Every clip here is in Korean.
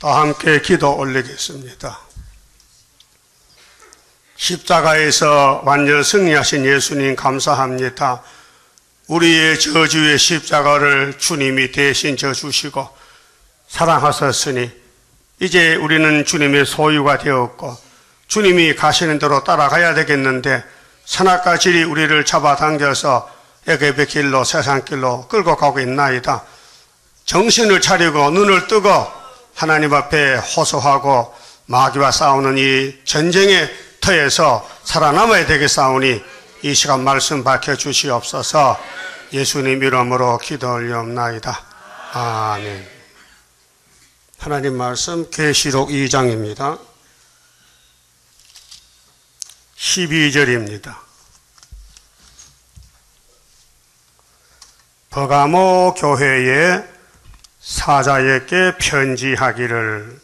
다 함께 기도 올리겠습니다. 십자가에서 완전 승리하신 예수님 감사합니다. 우리의 저주의 십자가를 주님이 대신 져주시고 사랑하셨으니 이제 우리는 주님의 소유가 되었고 주님이 가시는 대로 따라가야 되겠는데 선악과 질이 우리를 잡아당겨서 애굽의 길로 세상 길로 끌고 가고 있나이다. 정신을 차리고 눈을 뜨고 하나님 앞에 호소하고 마귀와 싸우는 이 전쟁의 터에서 살아남아야 되겠사오니 이 시간 말씀 밝혀주시옵소서. 예수님 이름으로 기도 올리옵나이다. 아멘. 하나님 말씀 계시록 2장입니다. 12절입니다. 버가모 교회의 사자에게 편지하기를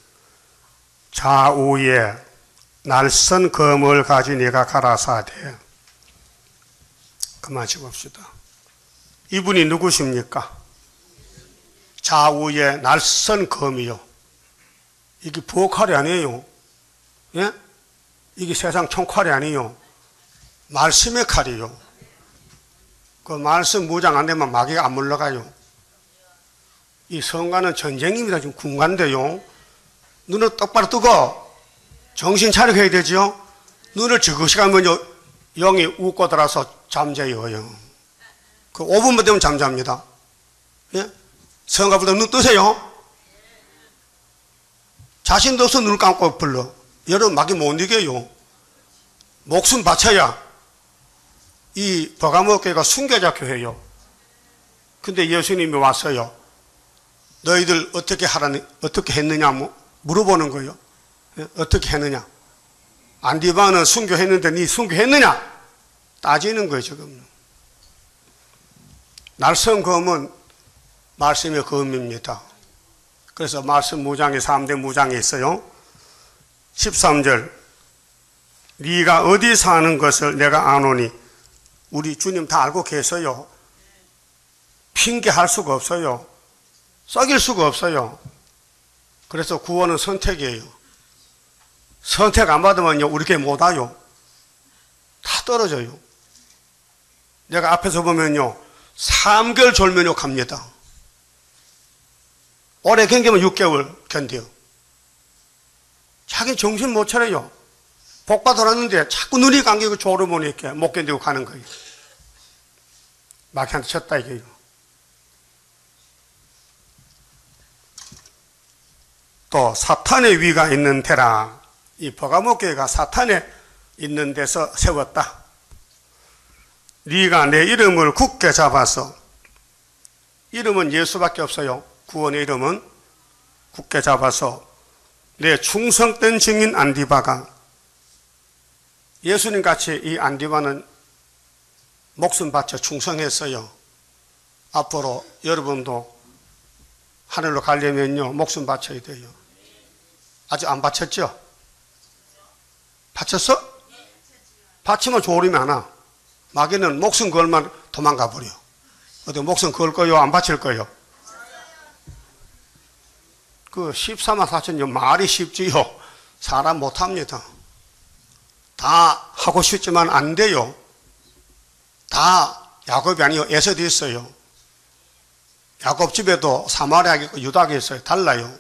좌우에 날선 검을 가진 이가 가라사대. 그만 짚읍시다. 이분이 누구십니까? 좌우에 날선 검이요. 이게 부엌칼이 아니에요. 예? 이게 세상 총칼이 아니요. 말씀의 칼이요. 그 말씀 무장 안 되면 마귀가 안 물러가요. 이 성가는 전쟁입니다. 지금 군간대요. 눈을 똑바로 뜨고 정신 차리게 해야 되죠. 눈을 지그시 가면 영이 웃고 들어서 잠재워요. 그 5분만 되면 잠잡니다. 예? 성가보다 눈 뜨세요. 자신도 없어 눈을 감고 불러. 여러분 막이 못 이겨요. 목숨 바쳐야. 이 버가모 교회가 순교자 교회예요. 근데 예수님이 왔어요. 너희들 어떻게 했느냐 물어보는 거예요. 어떻게 했느냐. 안디바는 순교했는데 네 순교했느냐 따지는 거예요. 지금 날선 검은 말씀의 검입니다. 그래서 말씀 무장이 3대 무장이 있어요. 13절 네가 어디 사는 것을 내가 아노니. 우리 주님 다 알고 계세요. 핑계할 수가 없어요. 썩일 수가 없어요. 그래서 구원은 선택이에요. 선택 안 받으면요 우리 교회 못 와요. 다 떨어져요. 내가 앞에서 보면요 3개월 졸면요 갑니다. 오래 견디면 6개월 견뎌요. 자기 정신 못 차려요. 복과 돌았는데 자꾸 눈이 감기고 졸음오니까 못 견디고 가는 거예요. 마귀한테 쳤다 이게요. 또 사탄의 위가 있는 데라. 이 버가모 교회가 사탄에 있는 데서 세웠다. 네가 내 이름을 굳게 잡아서. 이름은 예수밖에 없어요. 구원의 이름은 굳게 잡아서 내 충성된 증인 안디바가. 예수님같이 이 안디바는 목숨 바쳐 충성했어요. 앞으로 여러분도 하늘로 가려면요 목숨 바쳐야 돼요. 아직 안 바쳤죠? 바쳤어? 바치면 졸음이 안 와. 마귀는 목숨 걸면 도망가 버려. 어디 목숨 걸 거요? 안 바칠 거요? 그 14만 4천요 말이 쉽지요. 사람 못합니다. 다 하고 싶지만 안 돼요. 다 야곱이 아니요 에서도 있어요. 야곱 집에도 사마리아 있고 유다가 있어요. 달라요.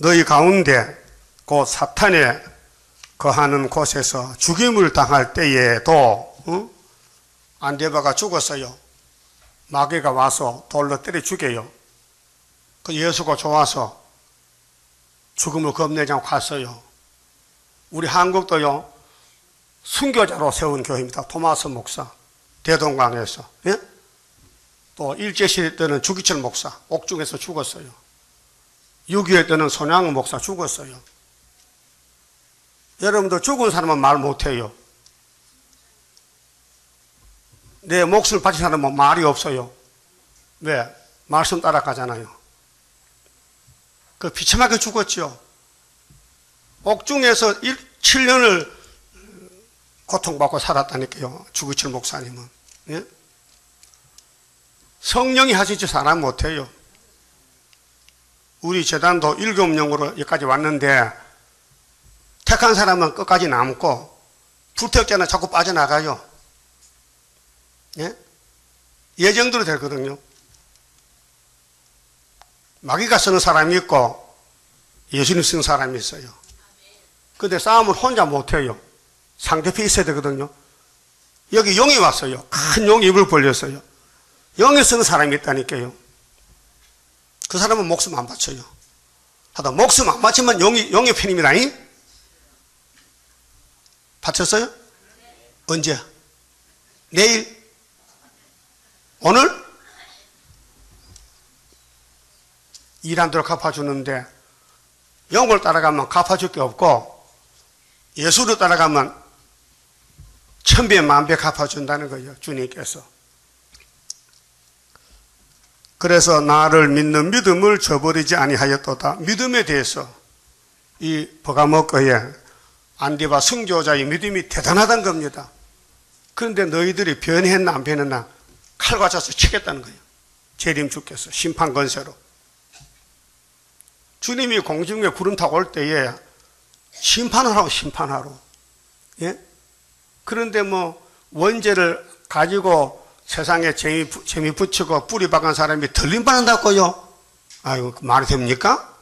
너희 가운데 곧 사탄에 거하는 곳에서 죽임을 당할 때에도 안디바가 죽었어요. 마귀가 와서 돌로 때려 죽여요. 그 예수가 좋아서 죽음을 겁내지 않고 갔어요. 우리 한국도요 순교자로 세운 교회입니다. 토마스 목사 대동강에서. 예? 또 일제시대 때는 주기철 목사 옥중에서 죽었어요. 6.25 때는 손양호 목사 죽었어요. 여러분도 죽은 사람은 말 못해요. 내 목숨을 바친 사람은 말이 없어요. 왜? 말씀 따라가잖아요. 그 비참하게 죽었죠. 옥중에서 7년을 고통받고 살았다니까요. 주기철 목사님은. 예? 성령이 하시지 사람 못해요. 우리 재단도 1교업용으로 여기까지 왔는데 택한 사람은 끝까지 남고 불태웠잖아. 자꾸 빠져나가요. 예? 예정대로 되거든요. 마귀가 쓰는 사람이 있고 예수님 쓰는 사람이 있어요. 근데 싸움을 혼자 못해요. 상대편에 있어야 되거든요. 여기 용이 왔어요. 큰 용이 입을 벌렸어요. 용이 쓰는 사람이 있다니까요. 그 사람은 목숨 안 바쳐요. 하다 목숨 안 바치면 용의 편입니다. 바쳤어요? 언제? 내일? 오늘? 일한 대로 갚아주는데 영을 따라가면 갚아줄 게 없고 예수를 따라가면 천배 만배 갚아준다는 거예요. 주님께서. 그래서 나를 믿는 믿음을 저버리지 아니하였도다. 믿음에 대해서 이 버가모거에 안디바 순교자의 믿음이 대단하다는 겁니다. 그런데 너희들이 변했나 안 변했나 칼과 자서 치겠다는 거예요. 재림 주께서 심판 건세로. 주님이 공중에 구름 타고 올 때에 심판하라고 심판하러. 예? 그런데 뭐 원죄를 가지고 세상에 재미 붙이고 뿌리 박은 사람이 들림받는다고요? 아이고 말이 됩니까?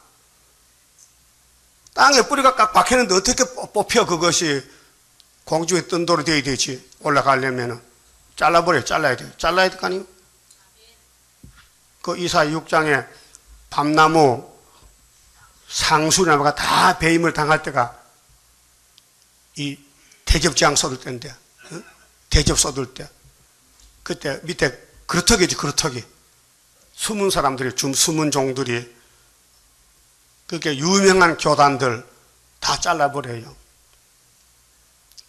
땅에 뿌리가 꽉 박혔는데 어떻게 뽑혀 그것이 공중에 뜬 돌이 되어야 되지. 올라가려면은 잘라버려. 잘라야 돼요. 잘라야 될 거 아니에요? 그 이사야 6장에 밤나무 상수나무가 다 배임을 당할 때가 이 대접장 쏟을 때인데, 응? 대접 쏟을 때 그때 밑에 그루터기지 그루터기 숨은 사람들이 좀 숨은 종들이 그렇게 유명한 교단들 다 잘라버려요.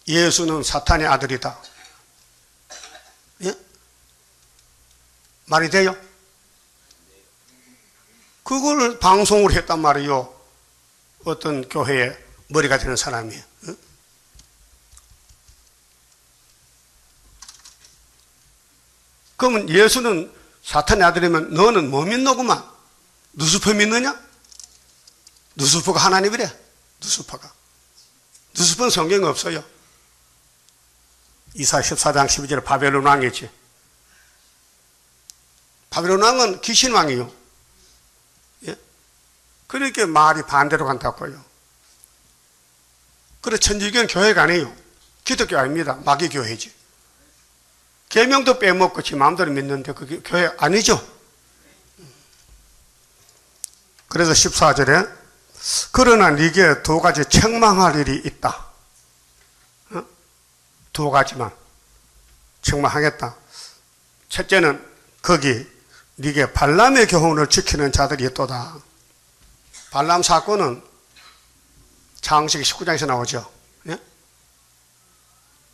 예수는 사탄의 아들이다. 예? 말이 돼요? 그걸 방송을 했단 말이에요. 어떤 교회에 머리가 되는 사람이. 그러면 예수는 사탄의 아들이면 너는 뭐 믿노구만. 누수표 믿느냐? 누수표가 하나님이래. 누수표가. 누수표는 성경에 없어요. 이사야 14장 12절에 바벨론 왕이지. 바벨론 왕은 귀신 왕이요. 그러니까 말이 반대로 간다고요. 그래 천주교는 교회가 아니에요. 기독교 아닙니다. 마귀교회지. 계명도 빼먹고 지 마음대로 믿는데 그게 교회 아니죠. 그래서 14절에 그러나 네게 두 가지 책망할 일이 있다. 어? 두 가지만 책망하겠다. 첫째는 거기 네게 발람의 교훈을 지키는 자들이 있도다. 발람 사건은 창세기 19장에서 나오죠. 예?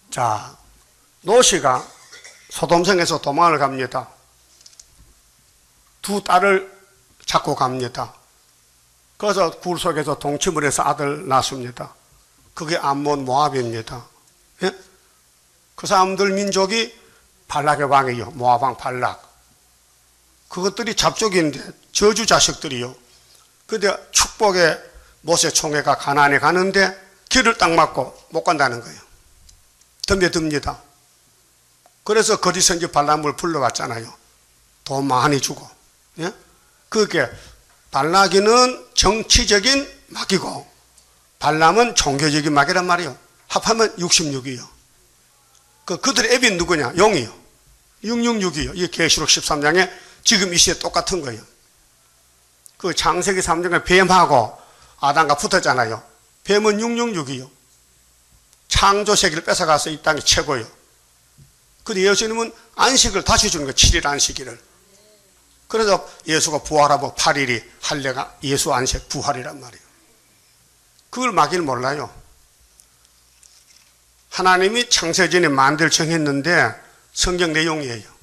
자, 노시가 소돔성에서 도망을 갑니다. 두 딸을 찾고 갑니다. 그래서 굴 속에서 동침을 해서 아들 낳습니다. 그게 암몬 모압입니다. 예? 그 사람들 민족이 발락의 왕이요. 모압 왕 발락. 그것들이 잡족인데 저주 자식들이요. 근데 축복의 모세 총회가 가나안에 가는데 길을 딱 막고 못 간다는 거예요. 덤벼듭니다. 그래서 거짓 선지 발람을 불러왔잖아요. 돈 많이 주고. 예? 그게 발락이는 정치적인 마귀고 발람은 종교적인 마귀란 말이에요. 합하면 66이요. 그들의 앱이 누구냐? 용이요. 666이요. 이 계시록 13장에 지금 이 시에 똑같은 거예요. 그 창세기 3장에 뱀하고 아담과 붙었잖아요. 뱀은 666이요. 창조세기를 뺏어가서 이 땅이 최고예요. 근데 예수님은 안식을 다시 주는 거예요. 7일 안식일을. 그래서 예수가 부활하고 8일이 할례가 예수 안식 부활이란 말이에요. 그걸 마귀는 몰라요. 하나님이 창세전에 만들 정했는데 성경 내용이에요.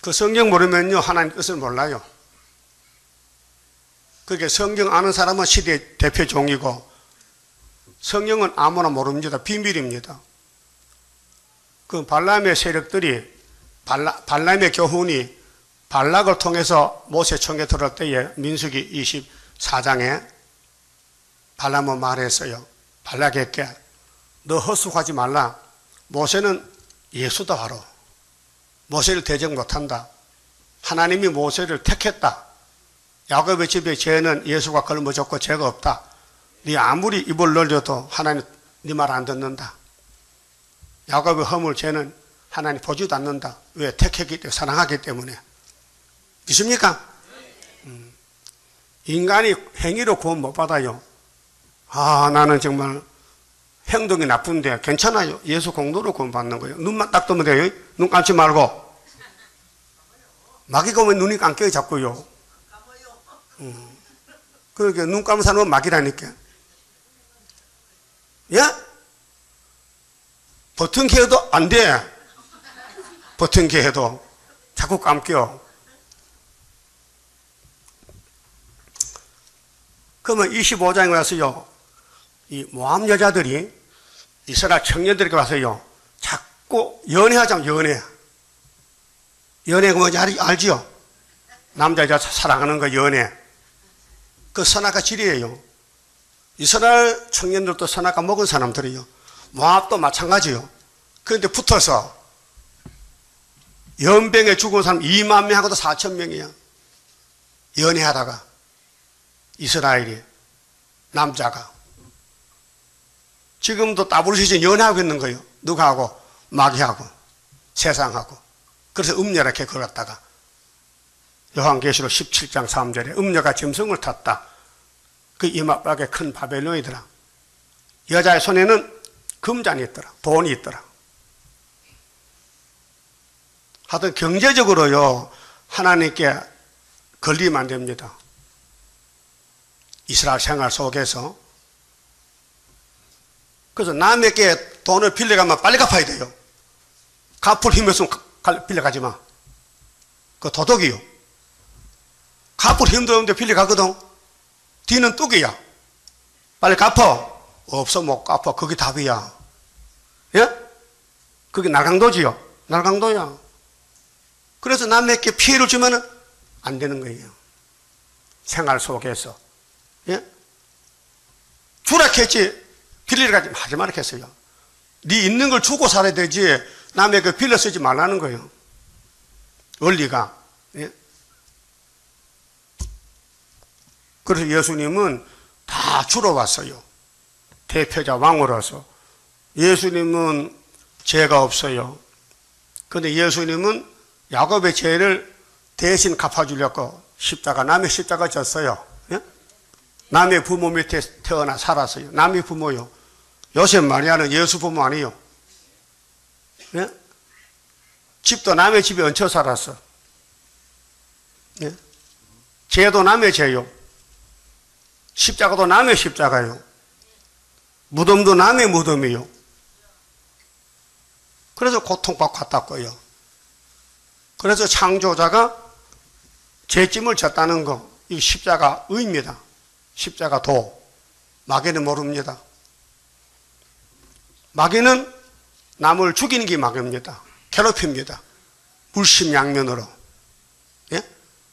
그 성경 모르면요 하나님 뜻을 몰라요. 그게 성경 아는 사람은 시대 대표 종이고 성경은 아무나 모릅니다. 비밀입니다. 그 발람의 세력들이 발람의 교훈이 발락을 통해서 모세 청에 들어올 때에 민수기 24장에 발람은 말했어요. 발락에게 너 허수하지 말라. 모세는 예수다 바로. 모세를 대적 못한다. 하나님이 모세를 택했다. 야곱의 집에 죄는 예수가 걸머졌고 죄가 없다. 네 아무리 입을 놀려도 하나님 네 말 안 듣는다. 야곱의 허물 죄는 하나님 보지도 않는다. 왜? 택했기 때문에, 사랑하기 때문에. 믿습니까? 인간이 행위로 구원 못 받아요. 아, 나는 정말 행동이 나쁜데 괜찮아요. 예수 공로로 구원 받는 거예요. 눈만 딱 뜨면 돼요. 눈 감지 말고. 마귀가 왜 눈이 감겨요 자꾸요? 그러니까 눈 감은 사람은 마귀라니까. 예? 버튼 개해도 안 돼. 버튼 개해도 자꾸 감겨. 그러면 25장에 와서요, 이 모함 여자들이 이스라엘 청년들에게 와서요, 자꾸 연애하자면 연애. 연애가 뭔지 알지요? 남자 여자 사랑하는 거 연애. 그 선악과 질이에요. 이스라엘 청년들도 선악과 먹은 사람들이요. 모압도 마찬가지요. 그런데 붙어서 연병에 죽은 사람 2만 명하고도 4천 명이야. 연애하다가 이스라엘이 남자가 지금도 WCC 연애하고 있는 거예요. 누구하고? 마귀하고 세상하고. 그래서 음녀라게 걸었다가 요한계시록 17장 3절에 음녀가 짐승을 탔다. 그 이마박에 큰 바벨론이더라. 여자의 손에는 금잔이 있더라. 돈이 있더라. 하여튼 경제적으로요 하나님께 걸리면 안 됩니다. 이스라엘 생활 속에서. 그래서 남에게 돈을 빌려가면 빨리 갚아야 돼요. 갚을 힘이 없으면 빌려가지 마. 그 도덕이요. 갚을 힘도 없는데 빌려가거든. 뒤는 뚝이야. 빨리 갚아. 없어 못 갚아. 그게 답이야. 예? 그게 날강도지요. 날강도야. 그래서 남에게 피해를 주면 안 되는 거예요. 생활 속에서. 예? 주라 했지 빌리러 하지 말라 했어요. 네 있는 걸 주고 살아야 되지 남에게 빌려 쓰지 말라는 거예요. 원리가. 예? 그래서 예수님은 다 주러 왔어요. 대표자 왕으로서. 예수님은 죄가 없어요. 그런데 예수님은 야곱의 죄를 대신 갚아주려고 십자가, 남의 십자가 졌어요. 남의 부모 밑에 태어나 살았어요. 남의 부모요. 요셉 마리아는 예수 부모 아니요. 예? 집도 남의 집에 얹혀 살았어. 예? 죄도 남의 죄요. 십자가도 남의 십자가요. 무덤도 남의 무덤이요. 그래서 고통받고 갔다고요. 그래서 창조자가 죄짐을 졌다는 거. 이 십자가 의입니다. 십자가 도. 마귀는 모릅니다. 마귀는 남을 죽이는 게 마귀입니다. 괴롭힙니다. 물심양면으로. 예?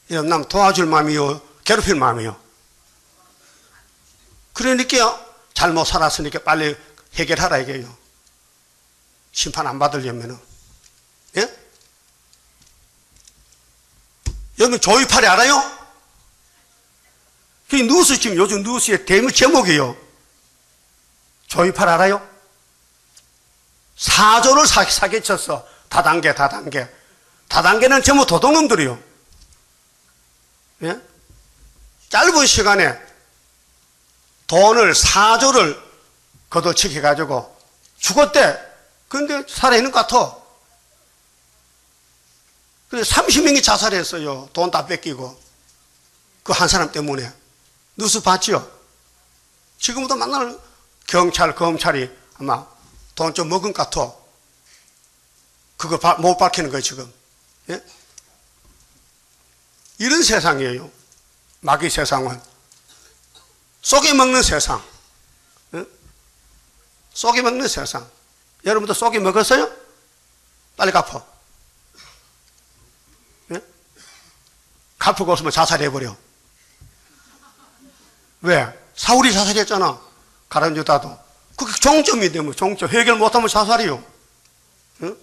이런 남 도와줄 마음이요, 괴롭힐 마음이요. 그러니까 잘못 살았으니까 빨리 해결하라 이게요. 심판 안 받으려면은. 예? 여러분 조이팔이 알아요? 그 뉴스 지금 요즘 뉴스의 대문 제목이요. 조이팔 알아요? 사조를 사기쳤어. 다단계, 다단계. 다단계는 전부 도둑놈들이요. 예? 짧은 시간에 돈을 사조를 거둬치기 해가지고 죽었대. 근데 살아있는 것 같아. 그래서 30명이 자살했어요. 돈 다 뺏기고. 그 한 사람 때문에. 뉴스 봤지요? 지금부터 만날 경찰, 검찰이 아마 돈 좀 먹은 것 같아. 그거 못 밝히는 거예요, 지금. 예? 이런 세상이에요. 마귀 세상은. 속여먹는 세상. 예? 속여먹는 세상. 여러분도 속여먹었어요? 빨리 갚아. 예? 갚을 거 없으면 자살해버려. 왜? 사울이 자살했잖아. 가룟 유다도. 그게 정점인데 뭐 정점. 해결 못하면 자살이요. 응?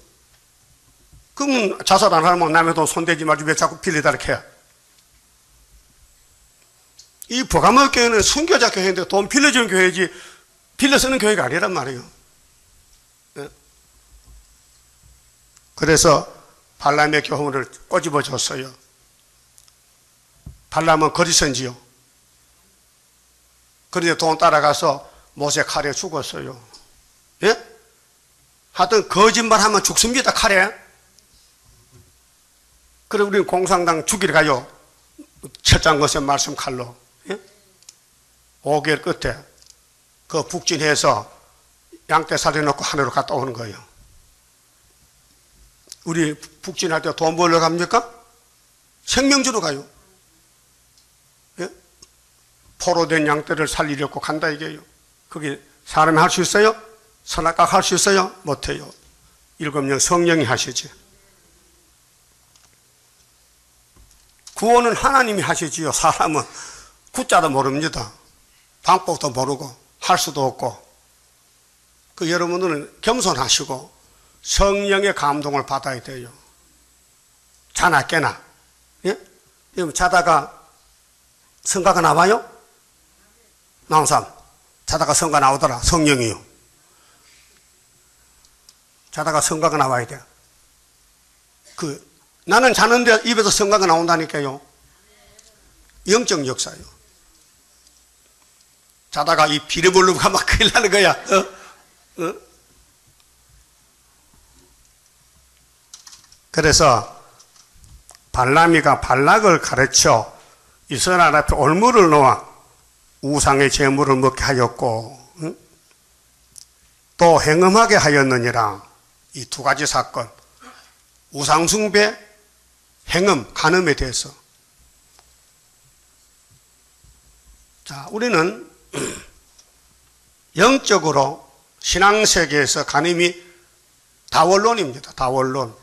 그러면 자살 안 하면 남의 돈 손대지 말지 왜 자꾸 빌리다 이렇게 해. 이 버가모 교회는 순교자 교회인데 돈 빌려주는 교회지 빌려 쓰는 교회가 아니란 말이에요. 네? 그래서 발람의 교훈을 꼬집어 줬어요. 발람은 거짓선지요. 그런데 돈 따라가서 모세 칼에 죽었어요. 예? 하여튼 거짓말하면 죽습니다. 칼에. 그래 우리는 공산당 죽이러 가요. 철장 것의 말씀 칼로. 예? 5개월 끝에 그 북진해서 양떼 살려놓고 하늘로 갔다 오는 거예요. 우리 북진할 때 돈 벌러 갑니까? 생명주로 가요. 예? 포로된 양떼를 살리려고 간다 이게요. 그게 사람이 할 수 있어요? 선악각 할 수 있어요? 못해요. 7년 성령이 하시지. 구원은 하나님이 하시지요. 사람은 구자도 모릅니다. 방법도 모르고 할 수도 없고. 그 여러분들은 겸손하시고 성령의 감동을 받아야 돼요. 자나 깨나. 예? 자다가 성가가 나와요? 나온 사람. 자다가 성가 나오더라. 성령이요. 자다가 성가가 나와야 돼요. 나는 자는데 입에서 성가가 나온다니까요. 영적 역사요. 자다가 이 비리볼룸 가면 큰일 나는 거야. 그래서 발람이가 발락을 가르쳐 이스라엘 앞에 올무를 놓아 우상의 재물을 먹게 하였고 또 행음하게 하였느니라. 이 두 가지 사건, 우상숭배, 행음, 간음에 대해서. 자, 우리는 영적으로 신앙세계에서 간음이 다원론입니다. 다원론.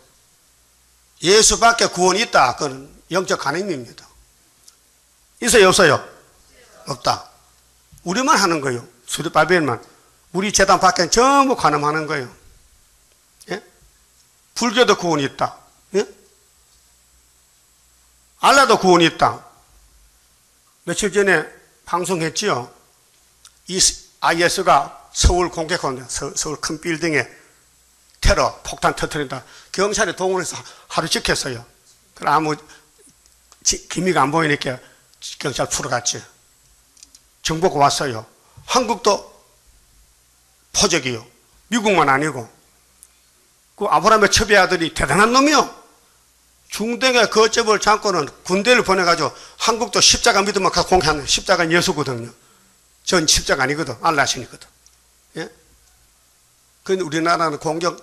예수밖에 구원이 있다. 그건 영적 간음입니다. 있어요? 없어요? 없다. 우리만 하는 거예요. 스룹바벨만. 우리 재단 밖에 전부 간음하는 거예요. 예? 불교도 구원이 있다. 예? 알라도 구원이 있다. 며칠 전에 방송했지요. IS가 서울 공격하는데 서울 큰 빌딩에 테러 폭탄 터뜨린다. 경찰이 동원해서 하루 지켰어요. 그럼 아무 기미가 안 보이니까 경찰 풀어갔지. 정보가 왔어요. 한국도 포적이요. 미국만 아니고. 그 아브라함의 첩의 아들이 대단한 놈이요. 중동의 거점을 잡고는 군대를 보내가지고 한국도 십자가 믿으면 가서 공격하는 십자가 예수거든요. 전 십자가 아니거든. 알라 신이거든. 예? 근데 우리나라는 공격할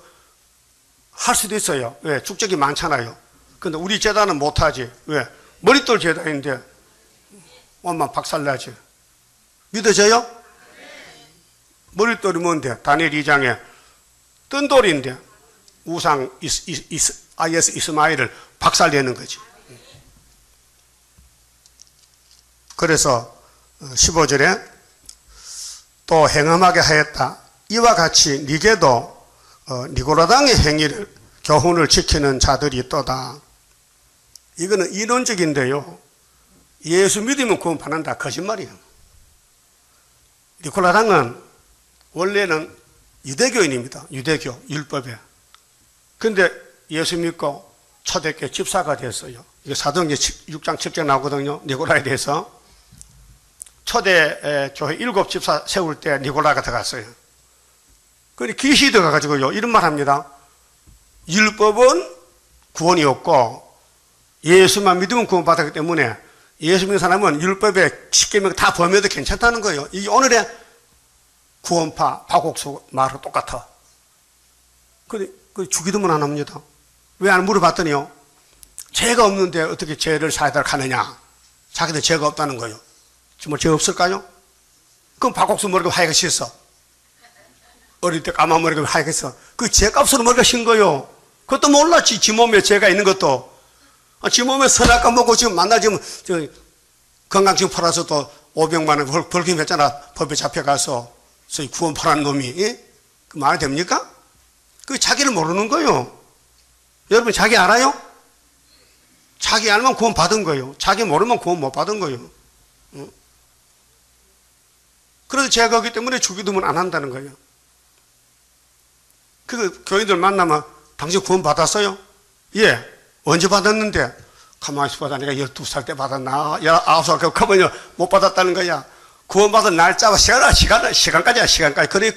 수도 있어요. 왜? 축적이 많잖아요. 근데 우리 재단은 못하지. 왜? 머릿돌 재단인데 엄마 박살나지. 믿어져요? 머릿돌이 뭔데? 다니엘 2장에 뜬 돌인데 우상 IS 이스마엘을 박살내는 거지. 그래서 15절에 또 행음하게 하였다. 이와 같이 니게도 니고라당의 행위를 교훈을 지키는 자들이 있도다. 이거는 이론적인데요. 예수 믿으면 구원받는다. 거짓말이에요. 니고라당은 원래는 유대교인입니다. 유대교 율법에. 근데 예수 믿고 초대교회 집사가 됐어요. 이게 사도행전 6장 7절 나오거든요. 니고라에 대해서. 초대교회 7 집사 세울 때 니고라가 들어갔어요. 그런데 귀신이 들어가가지고요. 이런 말 합니다. 율법은 구원이 없고 예수만 믿으면 구원받았기 때문에 예수 믿는 사람은 율법에 십계명 다 범해도 괜찮다는 거예요. 이게 오늘의 구원파 박옥수 말하고 똑같아. 그런데 주기도문 안 합니다. 왜 안 물어봤더니요. 죄가 없는데 어떻게 죄를 사해달 가느냐. 자기들 죄가 없다는 거예요. 정말 죄 없을까요? 그럼 박옥수 머리가 하얘가 씻어. 어릴 때 까만 머리가 하얘가 씻어. 그 죄값으로 머리가 신 거예요. 그것도 몰랐지. 지 몸에 죄가 있는 것도. 지금 보면 선악과 먹고 지금 만나 지금 건강증 팔아서 또 500만 원 벌금 했잖아. 법에 잡혀가서 소위 구원 팔한 놈이. 예? 그 말이 됩니까? 그 자기를 모르는 거예요. 여러분 자기 알아요? 자기 알면 구원 받은 거예요. 자기 모르면 구원 못 받은 거예요. 그래서 제가 그렇기 때문에 주기도문 안 한다는 거예요. 그 교인들 만나면 당신 구원 받았어요? 예. 언제 받았는데? 가만히 있어봐. 내가 12살 때 받았나? 19살 때 가만히 못 받았다는 거야. 구원 받은 날짜와 시간까지야. 시간까지. 그래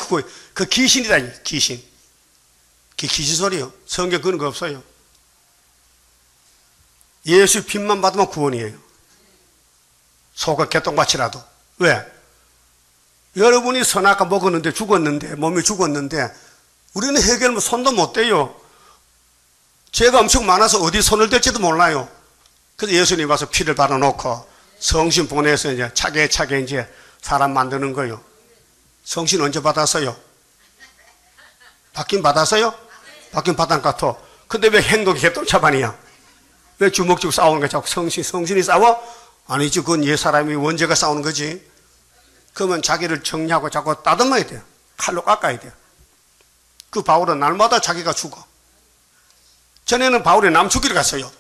그 귀신이다. 귀신. 귀신 소리요. 성경 그런 거 없어요. 예수 빛만 받으면 구원이에요. 소가 개똥밭이라도. 왜? 여러분이 선악과 먹었는데 죽었는데 몸이 죽었는데 우리는 해결하면 손도 못 대요. 죄가 엄청 많아서 어디 손을 댈지도 몰라요. 그래서 예수님 와서 피를 바라놓고 성신 보내서 이제 차게 이제 사람 만드는 거요. 성신 언제 받았어요? 받긴 받았어요? 받긴 받은 것 같아. 근데 왜 행동이 개똥차반이야? 왜 주먹 싸우는 거야? 자꾸 성신이 싸워? 아니지. 그건 예 사람이 원죄가 싸우는 거지. 그러면 자기를 정리하고 자꾸 따듬어야 돼요. 칼로 깎아야 돼요. 그 바울은 날마다 자기가 죽어. 전에는 바울이 남 죽이러 갔어요.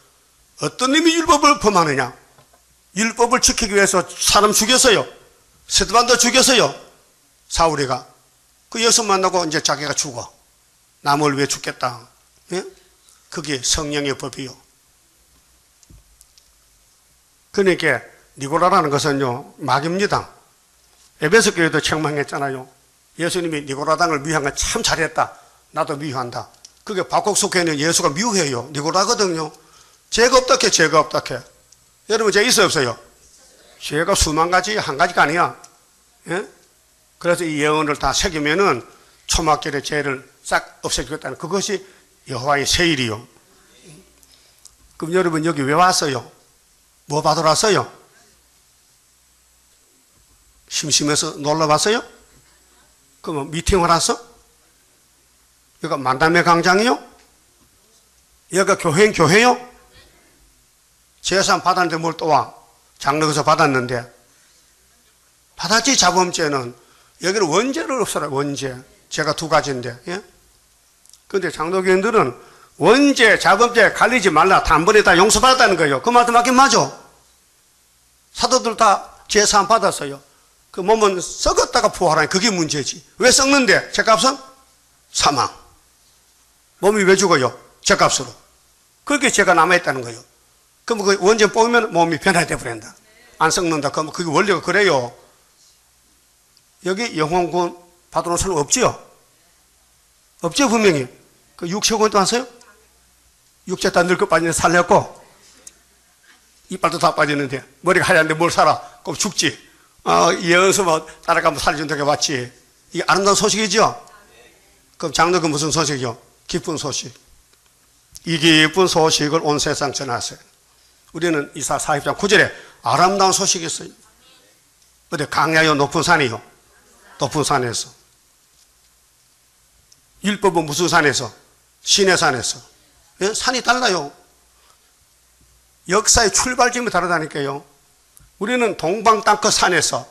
어떤 놈이 율법을 범하느냐. 율법을 지키기 위해서 사람 죽였어요. 스데반도 죽였어요. 사울이가. 그 예수 만나고 이제 자기가 죽어. 남을 위해 죽겠다. 예? 그게 성령의 법이요. 그러니까 니고라라는 것은요 마귀입니다. 에베소 교회도 책망했잖아요. 예수님이 니고라당을 미워한 건 참 잘했다. 나도 미워한다. 그게 박곡수 교회는 예수가 미워해요. 니고라거든요. 죄가 없다케 죄가 없다케. 여러분 죄 있어요 없어요? 죄가 수만 가지 한 가지가 아니야. 예? 그래서 이 예언을 다 새기면은 초막절에 죄를 싹 없애주겠다는 그것이 여호와의 세일이요. 그럼 여러분 여기 왜 왔어요? 뭐 받으러 왔어요? 심심해서 놀러 왔어요? 그럼 미팅을 왔어? 여기가 만담의 광장이요? 여기가 교회요? 재산 받았는데 뭘 또 와? 장로에서 받았는데. 받았지 자범죄는. 여기는 원죄를 없애라 원죄. 죄가 두 가지인데. 예? 그런데 장로교인들은 원죄 자범죄 갈리지 말라. 단번에 다 용서받았다는 거예요. 그 말도 맞긴 맞아. 사도들 다 재산 받았어요. 그 몸은 썩었다가 부활하니 그게 문제지. 왜 썩는데? 죄값은? 사망. 몸이 왜 죽어요? 죄값으로. 그렇게 죄가 남아있다는 거예요. 그럼 그 원죄 뽑으면 몸이 변화돼 버린다. 안 썩는다. 그럼 그게 원리가 그래요. 여기 영혼권 받아놓은 사람 없지요? 없죠 분명히. 그 육체권도 하세요? 육체 다 늙어 빠지는데 살렸고 이빨도 다 빠지는데 머리가 하얀데 뭘 살아? 그럼 죽지. 예언서만 따라가면 살려준다고 왔지. 이게 아름다운 소식이죠? 그럼 장로교 무슨 소식이요? 기쁜 소식. 이 기쁜 소식을 온 세상 전하세요. 우리는 이사 40장 9절에 아름다운 소식이 있어요. 어디 강야요 높은 산이요. 높은 산에서. 율법은 무슨 산에서? 신의 산에서. 예? 산이 달라요. 역사의 출발점이 다르다니까요. 우리는 동방 땅끝 산에서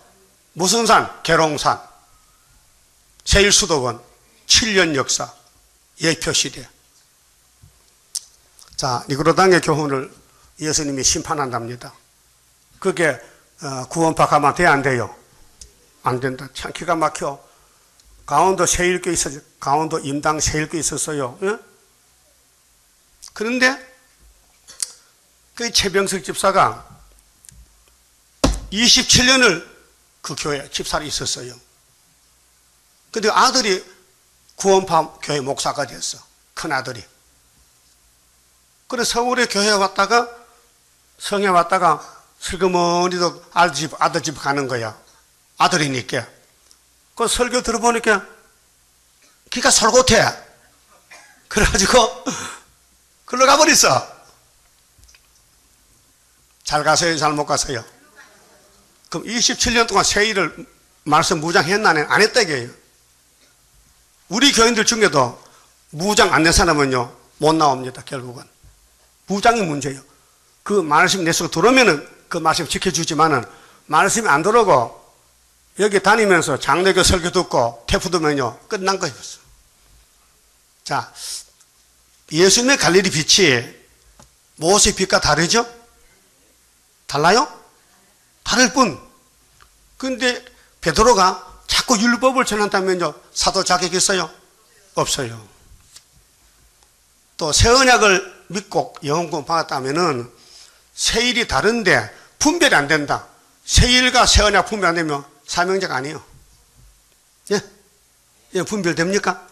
무슨 산? 계룡산. 세일수도원 7년 역사 예표시대. 자, 니고라당의 교훈을 예수님이 심판한답니다. 그게 구원파 가면 돼야 안 돼요? 안 된다. 참 기가 막혀. 강원도 세일교에 있었어요. 강원도 임당 세일교에 있었어요. 예? 그런데 그 최병석 집사가 27년을 그 교회 집사로 있었어요. 근데 아들이 구원파 교회 목사가 됐어. 큰아들이. 그래서 서울에 교회에 왔다가 성에 왔다가 슬그머니도 아들 집 가는 거야. 아들이니까. 그 설교 들어보니까 귀가 솔곳해. 그래가지고 글로 가버렸어. 잘 가세요? 잘 못 가세요? 그럼 27년 동안 세일을 말씀 무장했나는 안 했다 이게요. 우리 교인들 중에도 무장 안 된 사람은요 못 나옵니다. 결국은 무장이 문제예요. 그 말씀이 내 속에 들어오면은 그 말씀 지켜주지만은 말씀이 안 들어오고 여기 다니면서 장로교 설교 듣고 태프드면요 끝난 거였어. 자, 예수님의 갈릴리 빛이 모세의 빛과 다르죠? 달라요? 다를 뿐. 근데 베드로가 자꾸 율법을 전한다면요 사도 자격이 있어요? 없어요. 또 새 언약을 믿고 영원권 받았다면은 세일이 다른데 분별이 안 된다. 세일과 새 언약 분별 안 되면 사명자가 아니에요. 예? 예, 분별됩니까?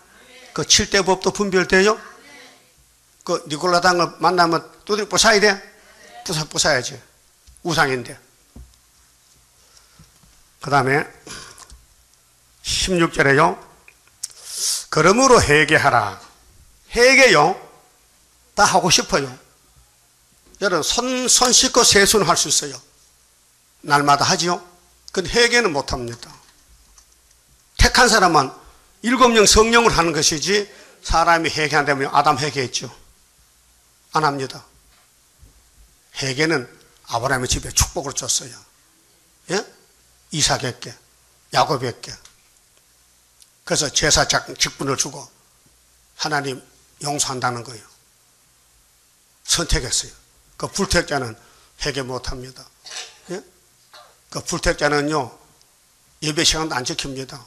그 7대 법도 분별돼요? 그 니골라당을 만나면 두드려 부숴야 돼? 부숴야지. 우상인데. 그 다음에 16절에요. 그러므로 회개하라. 회개요? 다 하고 싶어요. 여러분 손 씻고 세수는 할 수 있어요. 날마다 하지요. 근데 회개는 못합니다. 택한 사람은 7명 성령을 하는 것이지 사람이 회개한다면 아담 회개했죠. 안 합니다. 회개는 아브라함의 집에 축복을 줬어요. 예? 이삭에게, 야곱에게. 그래서 제사 직분을 주고 하나님 용서한다는 거예요. 선택했어요. 그 불택자는 회개 못합니다. 예? 그 불택자는요 예배 시간도 안 지킵니다.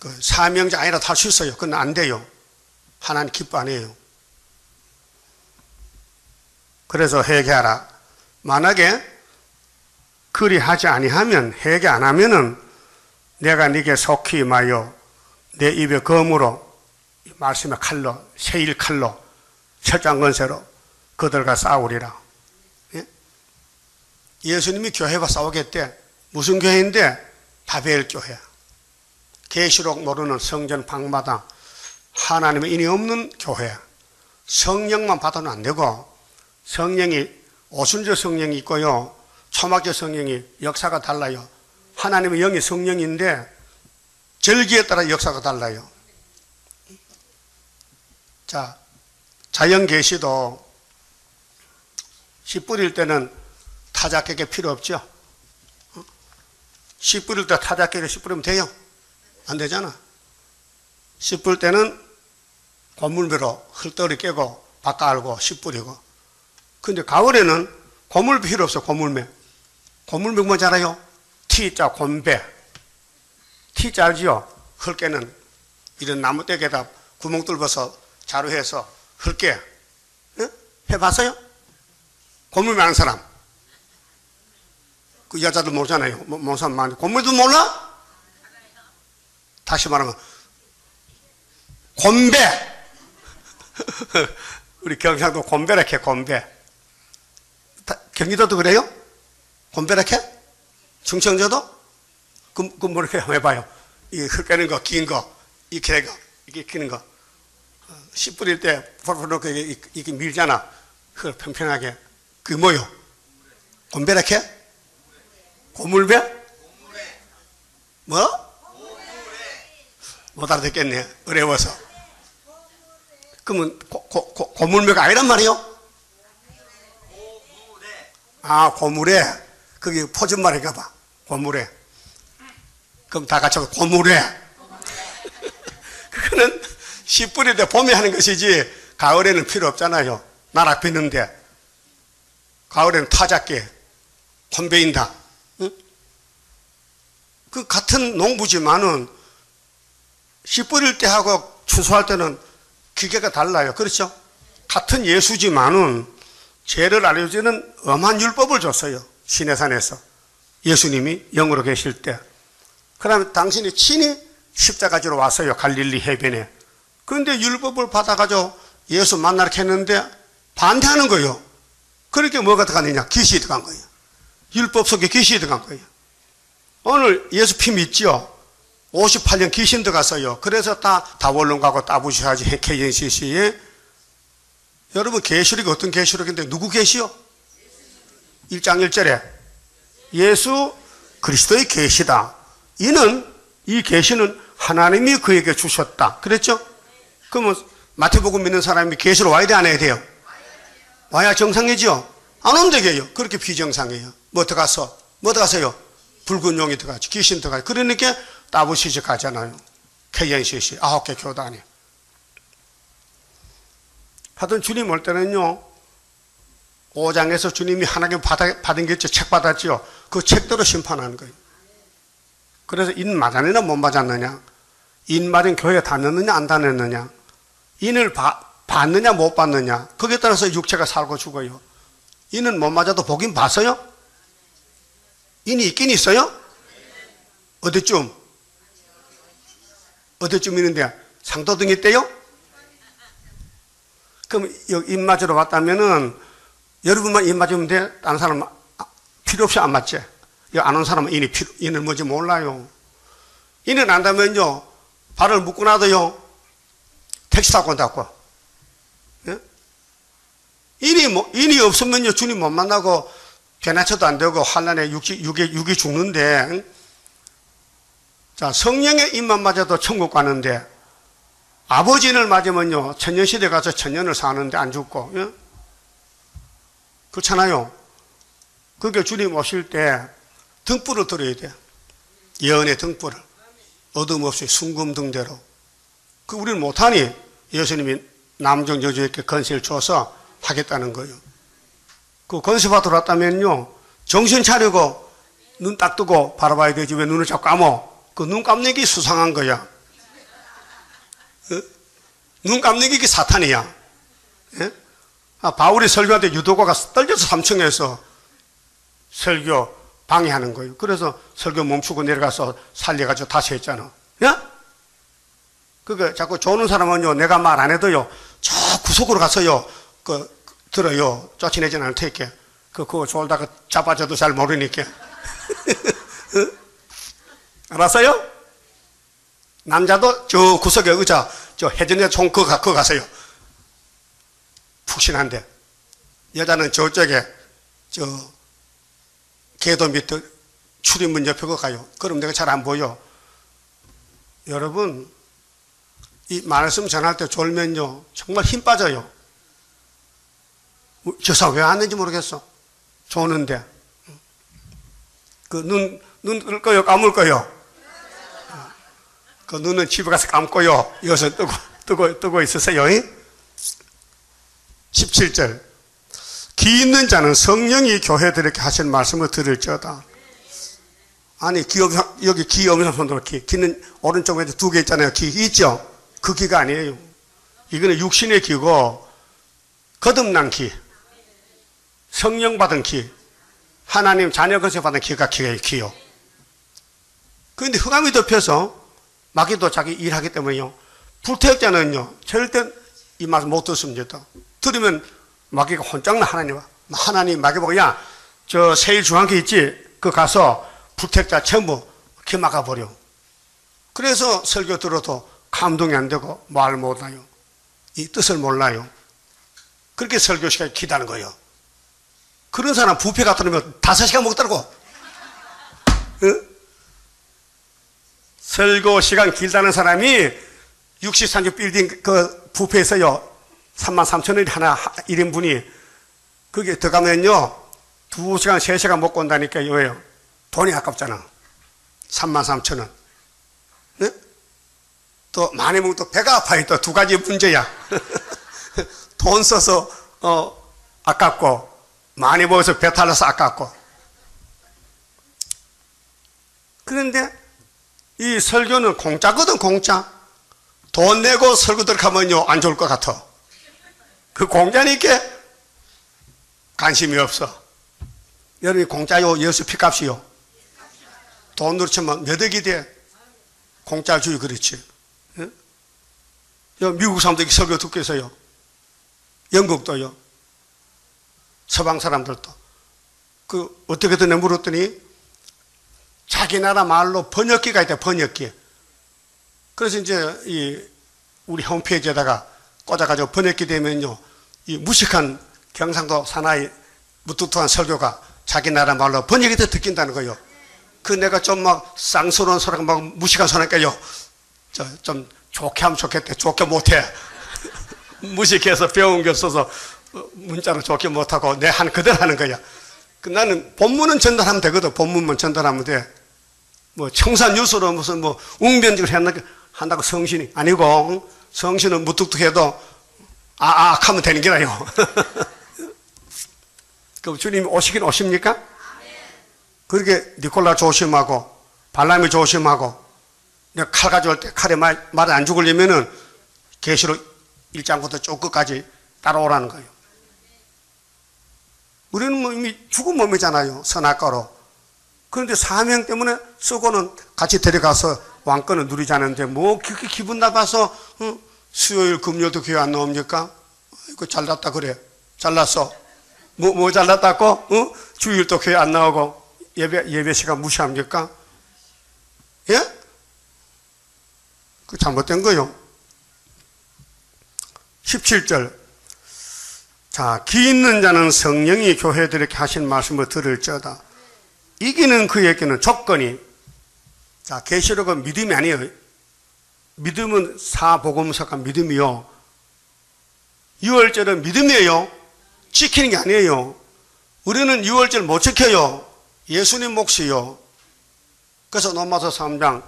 그 사명자 아니라 탈 수 있어요. 그건 안 돼요. 하나님 기뻐 안 해요. 그래서 회개하라. 만약에 그리 하지 아니하면 회개 안 하면은 내가 네게 속히 임하여 내 입에 검으로 말씀의 칼로 세일 칼로 철장건세로 그들과 싸우리라. 예? 예수님이 교회와 싸우겠대. 무슨 교회인데? 바벨 교회. 계시록 모르는 성전 방마다 하나님의 인이 없는 교회. 성령만 받아는 안 되고 성령이 오순절 성령이 있고요. 초막절 성령이 역사가 달라요. 하나님의 영이 성령인데 절기에 따라 역사가 달라요. 자, 자연 계시도 씨 뿌릴 때는 타작객이 필요 없죠. 씨 뿌릴 때 타작객이 씨 뿌리면 돼요? 안 되잖아. 씨 뿌릴 때는 고물배로 흙더리 깨고 밭 깔고 씨 뿌리고. 근데 가을에는 고물배 필요 없어요. 고물배. 고물배 뭔지 알아요? T자 곰배. T자 알지요? 흙 깨는 이런 나무떼에다 구멍 뚫어서 자루해서 흙 깨. 응? 해봤어요? 고물배 아는 사람. 그 여자도 모르잖아요. 모르는 사람 많은데. 고물배도 몰라? 다시 말하면 곰배. 우리 경상도 곰배라케 곰배. 경기도도 그래요? 곰배라케? 충청자도? 그 뭐라고 해봐요. 이 흙 깨는 거, 긴 거, 이렇게 거, 이렇게 끼는 거. 씨 뿌릴 때, 포르포르 이렇게 밀잖아. 흙을 평평하게. 그게 뭐요? 곰배라케? 고물배? 뭐? 못 알아듣겠네. 어려워서. 그러면 고물배가 아니란 말이요? 아, 고물배. 그게 포준말인가 봐. 고물에. 그럼 다 같이 고물에. 그거는 씨 뿌릴 때 봄에 하는 것이지 가을에는 필요 없잖아요. 나락 피는데. 가을에는 타작게 건배인다. 응? 그 같은 농부지만은 씨 뿌릴 때 하고 추수할 때는 기계가 달라요. 그렇죠? 같은 예수지만은 죄를 알려주는 엄한 율법을 줬어요. 시내산에서 예수님이 영으로 계실 때. 그 다음에 당신이 친히 십자가지로 왔어요. 갈릴리 해변에. 그런데 율법을 받아가지고 예수 만나러 했는데 반대하는 거예요. 그렇게 뭐가 들어가느냐? 귀신이 들어간 거예요. 율법 속에 귀신이 들어간 거예요. 오늘 예수 피 믿죠? 58년 귀신 들어갔어요. 그래서 다 다볼론가고 따부시하지 헤케인시시에. 여러분 계시록이 어떤 계시록인데 누구 계시요? 1장 1절에 예수 그리스도의 계시다. 이는 이 계시는 하나님이 그에게 주셨다. 그랬죠? 그러면 마태복음 믿는 사람이 계시록 와야 돼, 안 해야 돼요? 와야 정상이죠? 안 오면 되게요. 그렇게 비정상이에요. 뭐 들어가서, 뭐 들어가세요? 붉은 용이 들어가죠. 귀신 들어가죠. 그러니까 따부시지 가잖아요. KNCC, 9개 교단이에요. 하여튼 주님 올 때는요, 5장에서 주님이 하나님 받은 게 있죠. 책 받았죠. 그 책대로 심판하는 거예요. 그래서 인 맞았느냐 못 맞았느냐, 인 맞은 교회에 다녔느냐 안 다녔느냐, 인을 받느냐 못 받느냐, 거기에 따라서 육체가 살고 죽어요. 인은 못 맞아도 보긴 봤어요? 인이 있긴 있어요? 어디쯤? 어디쯤 있는데? 상도등이 있대요? 그럼 여기 인 맞으러 왔다면은 여러분만 인 맞으면 돼? 다른 사람은 필요 없이 안 맞지? 여기 안 온 사람은 인을 뭔지 몰라요. 인을 안다면요, 발을 묶고 나도요, 택시 타고 온다고. 예? 인이 없으면요, 주님 못 만나고, 변화쳐도 안 되고, 환란에 육이 죽는데, 자, 성령의 인만 맞아도 천국 가는데, 아버지를 맞으면요, 천년시대 가서 천년을 사는데 안 죽고, 예? 그렇잖아요. 그러니까 주님 오실 때 등불을 들어야 돼. 예언의 등불을. 어둠 없이 순금등대로. 그 우리는 못하니 예수님이 남종 여주에게 건세를 줘서 하겠다는 거예요. 그 건세 받으러 왔다면요, 정신 차리고 눈 딱 뜨고 바라봐야 되지 왜 눈을 자꾸 감어? 그 눈 감는 게 수상한 거야. 예? 눈 감는 게 사탄이야. 예? 아, 바울이 설교할 때 유도가가 떨려서 3층에서 설교 방해하는 거예요. 그래서 설교 멈추고 내려가서 살려가지고 다시 했잖아. 예? 그러니까 자꾸 조는 사람은요, 내가 말 안 해도요, 저 구석으로 가서요, 들어요. 쫓아내진 않을 테니까. 그거 졸다가 자빠져도 잘 모르니까. 알았어요? 남자도 저 구석에 의자, 저 해전의 총 그거 가세요. 푹신한데. 여자는 저쪽에 저 개도 밑에 출입문 옆에 가요. 그럼 내가 잘 안 보여. 여러분, 이 말씀 전할 때 졸면요, 정말 힘 빠져요. 저 사람 왜 왔는지 모르겠어. 조는데. 그 눈 뜰 거요, 감을 거요? 그 눈은 집에 가서 감고요. 여기서 뜨고 있으세요. 17절. 귀 있는 자는 성령이 교회들에게 하신 말씀을 들을지어다. 아니, 여기 귀 없는 사람들, 귀는 오른쪽에 2개 있잖아요. 귀 있죠? 그 귀가 아니에요. 이거는 육신의 귀고, 거듭난 귀, 성령 받은 귀, 하나님 자녀 것에 받은 귀가 귀요. 그런데 흑암이 덮여서 마귀도 자기 일하기 때문에요. 불태역자는요, 절대 이 말씀 못 듣습니다. 들으면 마귀가 혼장나. 하나님 마귀 보고, 야, 저 세일 중앙교 있지? 그 가서 불택자 전부 귀 막아버려. 그래서 설교 들어도 감동이 안 되고 말 못해요. 이 뜻을 몰라요. 그렇게 설교 시간에 기다는 거예요. 그런 사람 부페 갔다 오면 5시간 먹더라고. 응? 설교 시간 길다는 사람이 63주 빌딩 그 부페에서요, 33,000원이 하나 1인분이 그게 들어가면요 2시간 3시간 먹고 온다니까. 왜요? 돈이 아깝잖아. 33,000원. 네? 또 많이 먹으면 또 배가 아파요. 또 2가지 문제야. 돈 써서 아깝고, 많이 먹어서 배 탈라서 아깝고. 그런데 이 설교는 공짜거든. 공짜. 돈 내고 설교 들어가면요 안 좋을 것 같아. 그 공자니까 관심이 없어. 여러분이 공짜요, 예수 피값이요? 돈으로 치면 몇 억이 돼? 공짜주의, 그렇지. 응? 미국 사람들이 설교 듣고 있어요. 영국도요. 서방 사람들도. 그 어떻게 되냐 물었더니 자기 나라 말로 번역기가 있다. 번역기. 그래서 이제 이 우리 홈페이지에다가 꽂아가지고 번역기 되면요, 이 무식한 경상도 사나이 무뚝뚝한 설교가 자기 나라 말로 번역이 돼 듣긴다는 거예요. 그 내가 좀 막 쌍스러운 소리가 막 무식한 소리니까요, 좀 좋게 하면 좋겠대. 좋게 못해. 무식해서 배운 게 없어서 문자는 좋게 못하고 내 한 그대로 하는 거야. 나는 본문은 전달하면 되거든. 본문만 전달하면 돼. 뭐 청산 뉴스로 무슨 뭐 웅변직을 한다고 성신이 아니고, 성신은 무뚝뚝해도 하면 되는 게라요. 그럼 주님이 오시긴 오십니까? 그렇게 니콜라 조심하고 발람이 조심하고, 내가 칼 가져올 때 칼에 말을 안 죽으려면은 계시록 1장부터 쭉 끝까지 따라오라는 거예요. 우리는 뭐 이미 죽은 몸이잖아요, 선악과로. 그런데 사명 때문에 쓰고는 같이 데려가서 왕권을 누리자는데 뭐 그렇게 기분 나빠서 수요일 금요일도 교회 안 나옵니까? 이거 잘났다 그래. 잘났어. 뭐 잘났다고? 주일도 교회 안 나오고 예배 시간 무시합니까? 예? 그 잘못된 거요. 17절. 자, 귀 있는 자는 성령이 교회들에게 하신 말씀을 들을지어다. 이기는 그에게는 조건이. 자, 계시록은 믿음이 아니에요. 믿음은 사복음서간 믿음이요. 유월절은 믿음이에요. 지키는 게 아니에요. 우리는 유월절 못 지켜요. 예수님 몫이요. 그래서 로마서 3장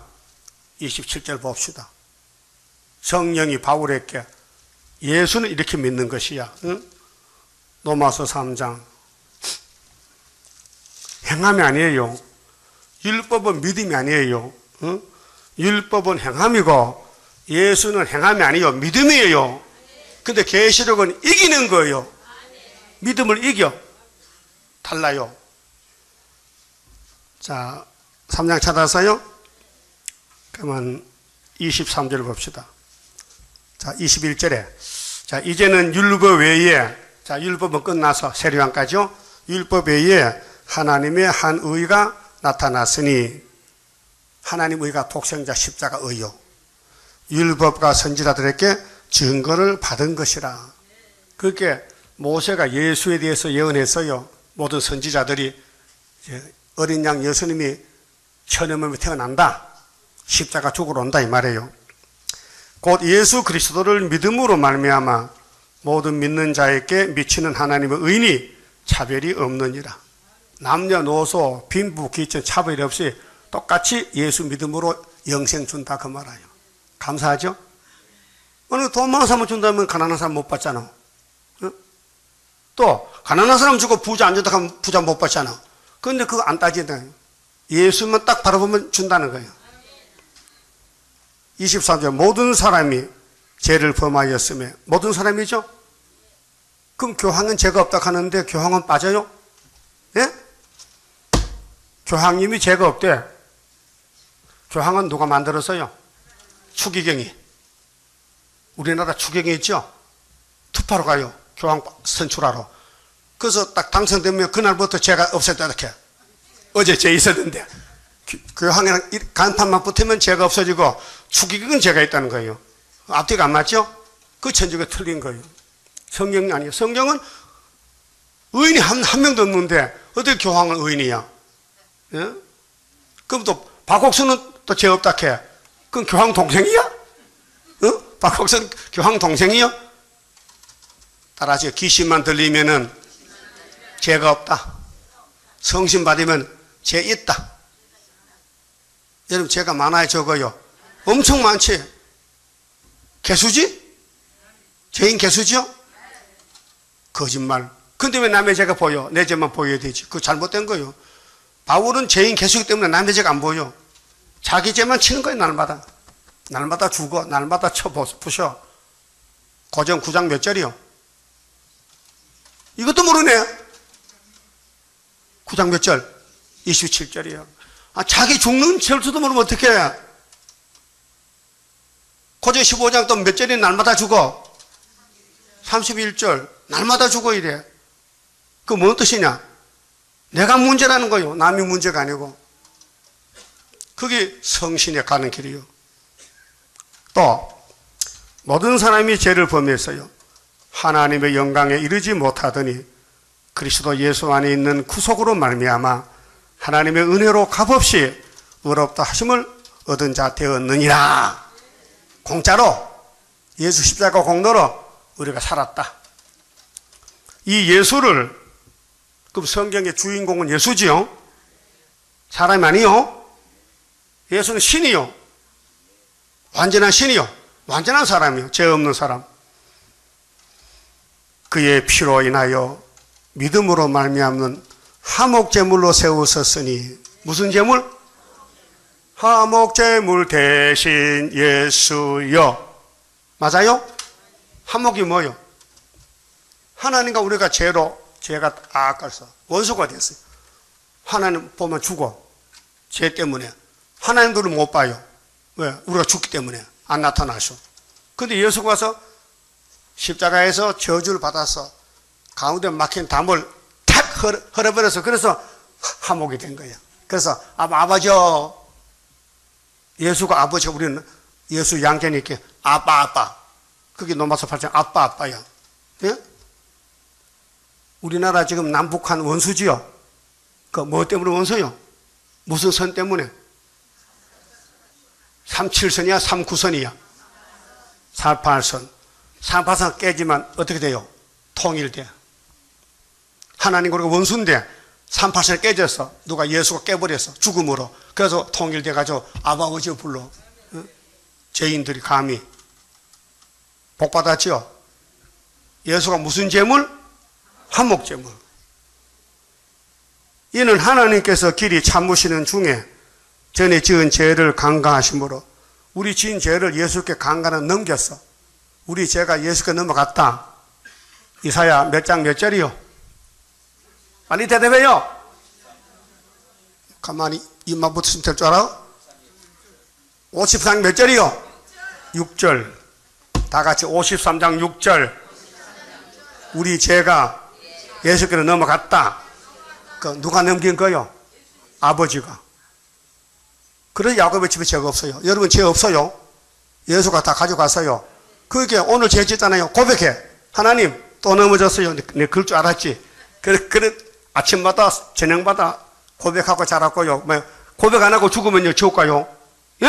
27절 봅시다. 성령이 바울에게 예수는 이렇게 믿는 것이야. 응? 로마서 3장. 행함이 아니에요. 율법은 믿음이 아니에요. 응? 율법은 행함이고 예수는 행함이 아니에요. 믿음이에요. 근데 계시록은 이기는 거예요. 믿음을 이겨. 달라요. 자, 3장 찾아서요. 그러면 23절을 봅시다. 자, 21절에. 자, 이제는 율법 외에, 자, 율법은 끝나서 세례요한까지요. 율법 외에 하나님의 한 의가 나타났으니, 하나님 의가 독생자 십자가 의요. 율법과 선지자들에게 증거를 받은 것이라. 그렇게 모세가 예수에 대해서 예언했어요. 모든 선지자들이 어린 양 예수님이 천의 몸에 태어난다. 십자가 죽으러 온다 이 말이에요. 곧 예수 그리스도를 믿음으로 말미암아 모든 믿는 자에게 미치는 하나님의 의인이 차별이 없느니라. 남녀노소 빈부 귀천 차별 없이 똑같이 예수 믿음으로 영생 준다 그 말이에요. 감사하죠? 오늘 돈 많은 사람 준다면 가난한 사람 못 받잖아. 또 가난한 사람 주고 부자 안 준다고 하면 부자 못 받잖아. 그런데 그거 안 따지네. 예수만 딱 바라보면 준다는 거예요. 23절. 모든 사람이 죄를 범하였으며. 모든 사람이죠? 그럼 교황은 죄가 없다고 하는데 교황은 빠져요? 예? 교황님이 죄가 없대. 교황은 누가 만들었어요? 추기경이. 우리나라 추기경이 있죠? 투파로 가요. 교황 선출하러. 그래서 딱 당선되면 그날부터 죄가 없어졌다 이렇게. 어제 죄 있었는데. 교황이랑 간판만 붙으면 죄가 없어지고 추기경은 죄가 있다는 거예요. 앞뒤가 안 맞죠? 그 천주교가 틀린 거예요. 성경이 아니에요. 성경은 의인이 한 명도 없는데 어떻게 교황은 의인이야? 예? 그럼 또 박옥수는 또 죄 없다 해. 그럼 교황 동생이야? 어? 박옥수는 교황 동생이야? 따라서 귀신만 들리면은 죄가 없다. 성신 받으면 죄 있다. 여러분 죄가 많아요 적어요? 엄청 많지. 개수지? 죄인 개수지요? 거짓말. 근데 왜 남의 죄가 보여? 내 죄만 보여야 되지. 그거 잘못된 거예요. 바울은 죄인 개수기 때문에 남의 죄가 안 보여. 자기 죄만 치는 거예요. 날마다. 날마다 죽어. 날마다 쳐부셔. 고정 9장 몇 절이요? 이것도 모르네. 9장 몇 절? 27절이요. 아, 자기 죽는 절수도 모르면 어떻게 해? 고정 15장 또 몇 절이 날마다 죽어? 31절. 날마다 죽어 이래. 그 뭔 뜻이냐? 내가 문제라는 거요. 남이 문제가 아니고. 그게 성신에 가는 길이요. 또 모든 사람이 죄를 범했어요. 하나님의 영광에 이르지 못하더니 그리스도 예수 안에 있는 구속으로 말미암아 하나님의 은혜로 값없이 의롭다 하심을 얻은 자 되었느니라. 공짜로 예수 십자가 공로로 우리가 살았다. 이 예수를, 그럼 성경의 주인공은 예수지요? 사람이 아니요? 예수는 신이요? 완전한 신이요? 완전한 사람이요? 죄 없는 사람. 그의 피로 인하여 믿음으로 말미암는 화목제물로 세우셨으니, 무슨 제물? 화목제물 대신 예수여. 맞아요? 화목이 뭐요? 하나님과 우리가 죄로, 죄가 아까서 원수가 됐어요. 하나님 보면 죽어. 죄 때문에. 하나님들을 못 봐요. 왜? 우리가 죽기 때문에 안 나타나셔. 근데 예수가 와서 십자가에서 저주를 받아서 가운데 막힌 담을 탁 헐어버려서, 그래서 화목이 된 거예요. 그래서 아버지요. 예수가 아버지, 우리는 예수 양자니까 아빠. 그게 로마서 8장 아빠야. 예? 우리나라 지금 남북한 원수지요? 그 뭐 때문에 원수요? 무슨 선 때문에? 37선이야? 39선이야? 48선. 48선 깨지면 어떻게 돼요? 통일돼. 하나님과 우리가 원수인데 38선이 깨졌어. 누가 예수가 깨버렸어. 죽음으로. 그래서 통일돼가지고 아버지 불러. 응? 죄인들이 감히. 복받았지요? 예수가 무슨 제물? 화목제물. 이는 하나님께서 길이 참으시는 중에 전에 지은 죄를 간과하심으로, 우리 지은 죄를 예수께 간과는 넘겼어. 우리 죄가 예수께 넘어갔다. 이사야 몇 장 몇 절이요? 빨리 대답해요. 가만히 입만 붙으시면 될 줄 알아요? 53장 몇 절이요? 6절. 다 같이 53장 6절. 우리 죄가 예수께로 넘어갔다. 그 누가 넘긴 거요? 아버지가. 그래서 야곱의 집에 죄가 없어요. 여러분 죄 없어요? 예수가 다 가져갔어요. 그러니까 오늘 죄 짓잖아요. 고백해. 하나님 또 넘어졌어요. 내가 그럴 줄 알았지. 그래 아침마다 저녁마다 고백하고 자랐고요. 뭐 고백 안 하고 죽으면요 지옥 가요. 예?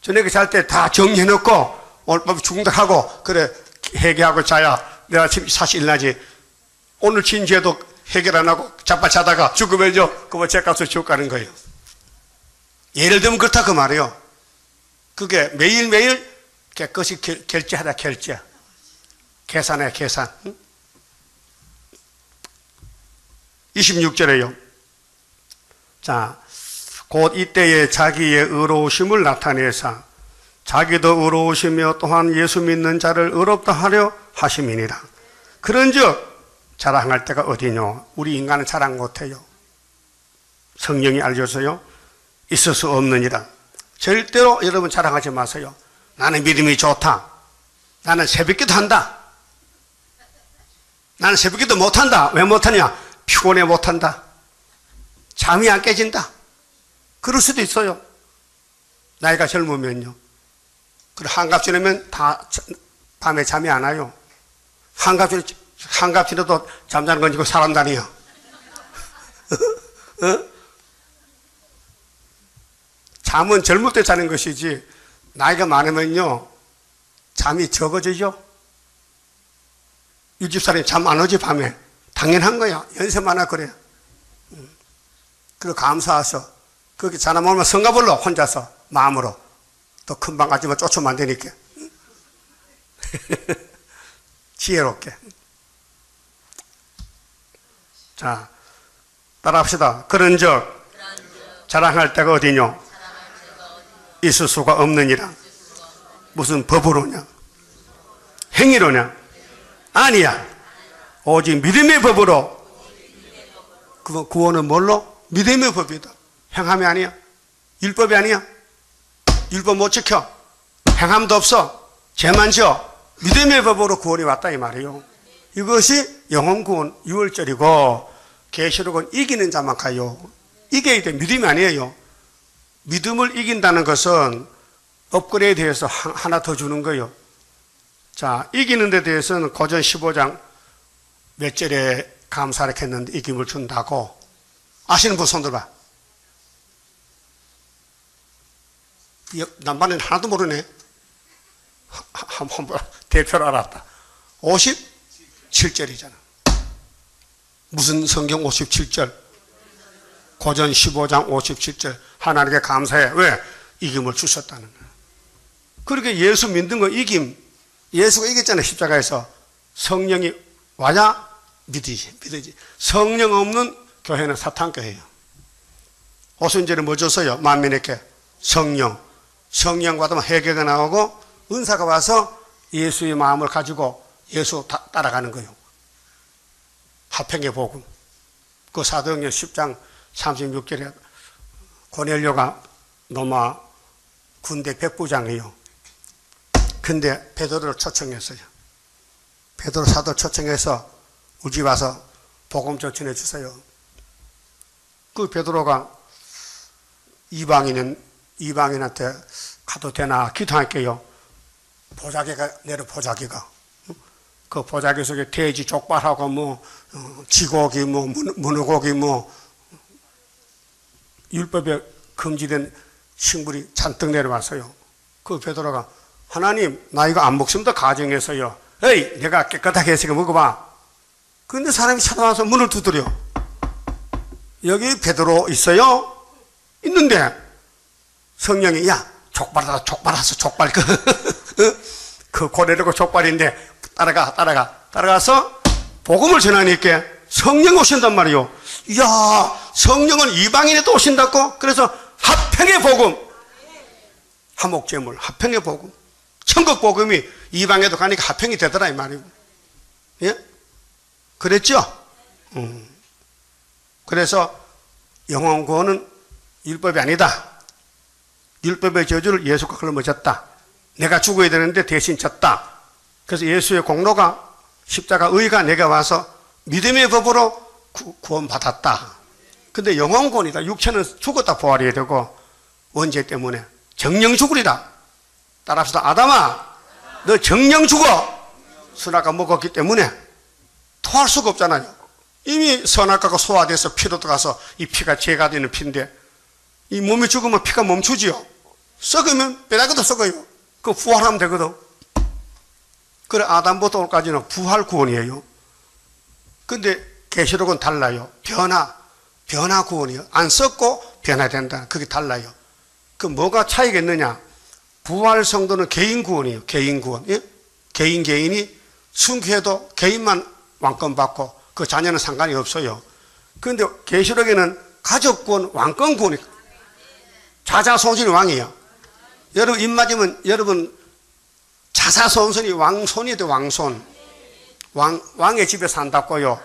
저녁에 잘 때 다 정리해놓고 오늘 밤 죽는다 하고 그래 회개하고 자야 내가 아침 사실 일어나지. 오늘 진 죄도 해결 안 하고 자빠자다가 죽으면요 그거 죄값으로 지옥 가는 거예요. 예를 들면 그렇다 그 말이에요. 그게 매일매일 깨끗이 결제하다 결제. 계산해 계산. 26절에요. 자, 곧 이때에 자기의 의로우심을 나타내사 자기도 의로우시며 또한 예수 믿는 자를 의롭다 하려 하심이니라. 그런즉 자랑할 때가 어디뇨? 우리 인간은 자랑 못해요. 성령이 알려줘요. 있을 수 없느니라. 절대로 여러분 자랑하지 마세요. 나는 믿음이 좋다. 나는 새벽기도 한다. 나는 새벽기도 못한다. 왜 못하냐? 피곤해 못한다. 잠이 안 깨진다. 그럴 수도 있어요. 나이가 젊으면요. 그리고 한갑 지내면 다 밤에 잠이 안 와요. 한갑 지내도 잠자는 건 이거 사람 다니요. 어? 잠은 젊을 때 자는 것이지 나이가 많으면요 잠이 적어지죠. 유집사람이 잠 안 오지 밤에. 당연한 거야. 연세 많아 그래. 그리고 감사하셔. 그렇게 자나 모르면 성가불러 혼자서 마음으로. 또 금방 가지만 쫓으면 안 되니까. 지혜롭게. 자, 따라합시다. 그런즉 자랑할 데가 어디뇨? 있을 수가 없느니라. 무슨 법으로냐? 행위로냐? 아니야. 오직 믿음의 법으로. 그 구원은 뭘로? 믿음의 법이다. 행함이 아니야. 율법이 아니야. 율법 못 지켜. 행함도 없어. 죄만 지어. 믿음의 법으로 구원이 왔다 이 말이에요. 이것이 영혼구원 유월절이고 계시록은 이기는 자만 가요. 이겨야 돼. 믿음이 아니에요. 믿음을 이긴다는 것은 업그레이드해서 하나 더 주는 거예요. 자, 이기는 데 대해서는 고전 15장 몇 절에 감사를 했는데 이김을 준다고. 아시는 분 손 들어봐. 남반은 하나도 모르네. 한 번 대표를 알았다. 57절이잖아. 무슨 성경 57절? 고전 15장 57절. 하나님께 감사해. 왜? 이김을 주셨다는 거야. 그렇게 예수 믿는 거 이김. 예수가 이겼잖아, 십자가에서. 성령이 와야 믿으지. 성령 없는 교회는 사탄교회예요. 오순절에 뭐 줬어요? 만민에게 성령. 성령 받으면 회개가 나오고 은사가 와서 예수의 마음을 가지고 예수 따라가는 거예요. 화평의 복음. 그 사도행전 10장 36절에 고넬료가 로마 군대 백부장이에요. 근데 베드로를 초청했어요. 베드로 사도 초청해서 우리 집 와서 복음 전해 주세요. 그 베드로가 이방인한테 가도 되나 기도할게요. 보자기가 내려 보자기가 그 보자기 속에 돼지 족발하고 뭐 쥐고기 뭐 문어고기 뭐 율법에 금지된 식물이 잔뜩 내려왔어요. 그 베드로가 하나님 나 이거 안 먹습니다 가정에서요. 에이 내가 깨끗하게 했으니까 먹어봐. 그런데 사람이 찾아와서 문을 두드려. 여기 베드로 있어요? 있는데 성령이 야 족발하다 족발하서 족발 그 고래려고 족발인데 따라가서 복음을 전하니까 성령 오신단 말이요. 이야 성령은 이방인에도 오신다고. 그래서 화평의 복음 화목제물 화평의 복음 천국 복음이 이방에도 가니까 화평이 되더라 이 말이고. 예? 그랬죠? 그래서 영혼 구원은 율법이 아니다. 율법의 저주를 예수가 걸어맞았다. 내가 죽어야 되는데 대신 졌다. 그래서 예수의 공로가 십자가 의가 내게 와서 믿음의 법으로 구원받았다. 근데 영혼 구원이다. 육체는 죽었다 부활해야 되고 원죄 때문에 정령 죽으리다. 따라합시다. 아담아 너 정령 죽어. 선악과 먹었기 때문에 토할 수가 없잖아요. 이미 선악과가 소화돼서 피로 들어가서 이 피가 죄가 되는 피인데 이 몸이 죽으면 피가 멈추지요. 썩으면 뼈다귀도 썩어요. 그 부활하면 되거든. 그래 아담부터 오늘까지는 부활 구원이에요. 근데 계시록은 달라요. 변화 구원이에요. 안 썩고 변화된다. 그게 달라요. 그 뭐가 차이가 있느냐? 부활 성도는 개인 구원이에요. 개인 구원. 예? 개인이 순교해도 개인만 왕권 받고 그 자녀는 상관이 없어요. 그런데 계시록에는 가족 구원, 왕권 구원이 자자손손이 왕이에요. 여러분 입 맞으면 여러분 자자손손이 왕손이 돼. 왕손. 왕의 집에 산다고요.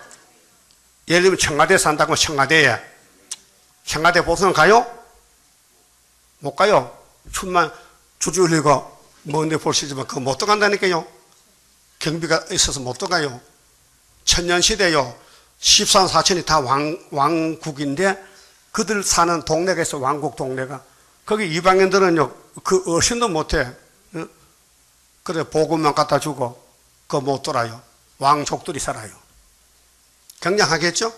예를 들면 청와대에 산다고 청와대에. 청와대 보수는 가요? 못 가요. 춤만 주주 흘리고 뭔데 볼 수 있지만 그거 못 들어간다니까요. 경비가 있어서 못 들어가요. 천년시대요. 14,4천이 다 왕국인데 그들 사는 동네가 있어. 왕국 동네가. 거기 이방인들은요 그 어신도 못해. 그래 복음만 갖다 주고 그거 못 돌아요. 왕족들이 살아요. 경량하겠죠?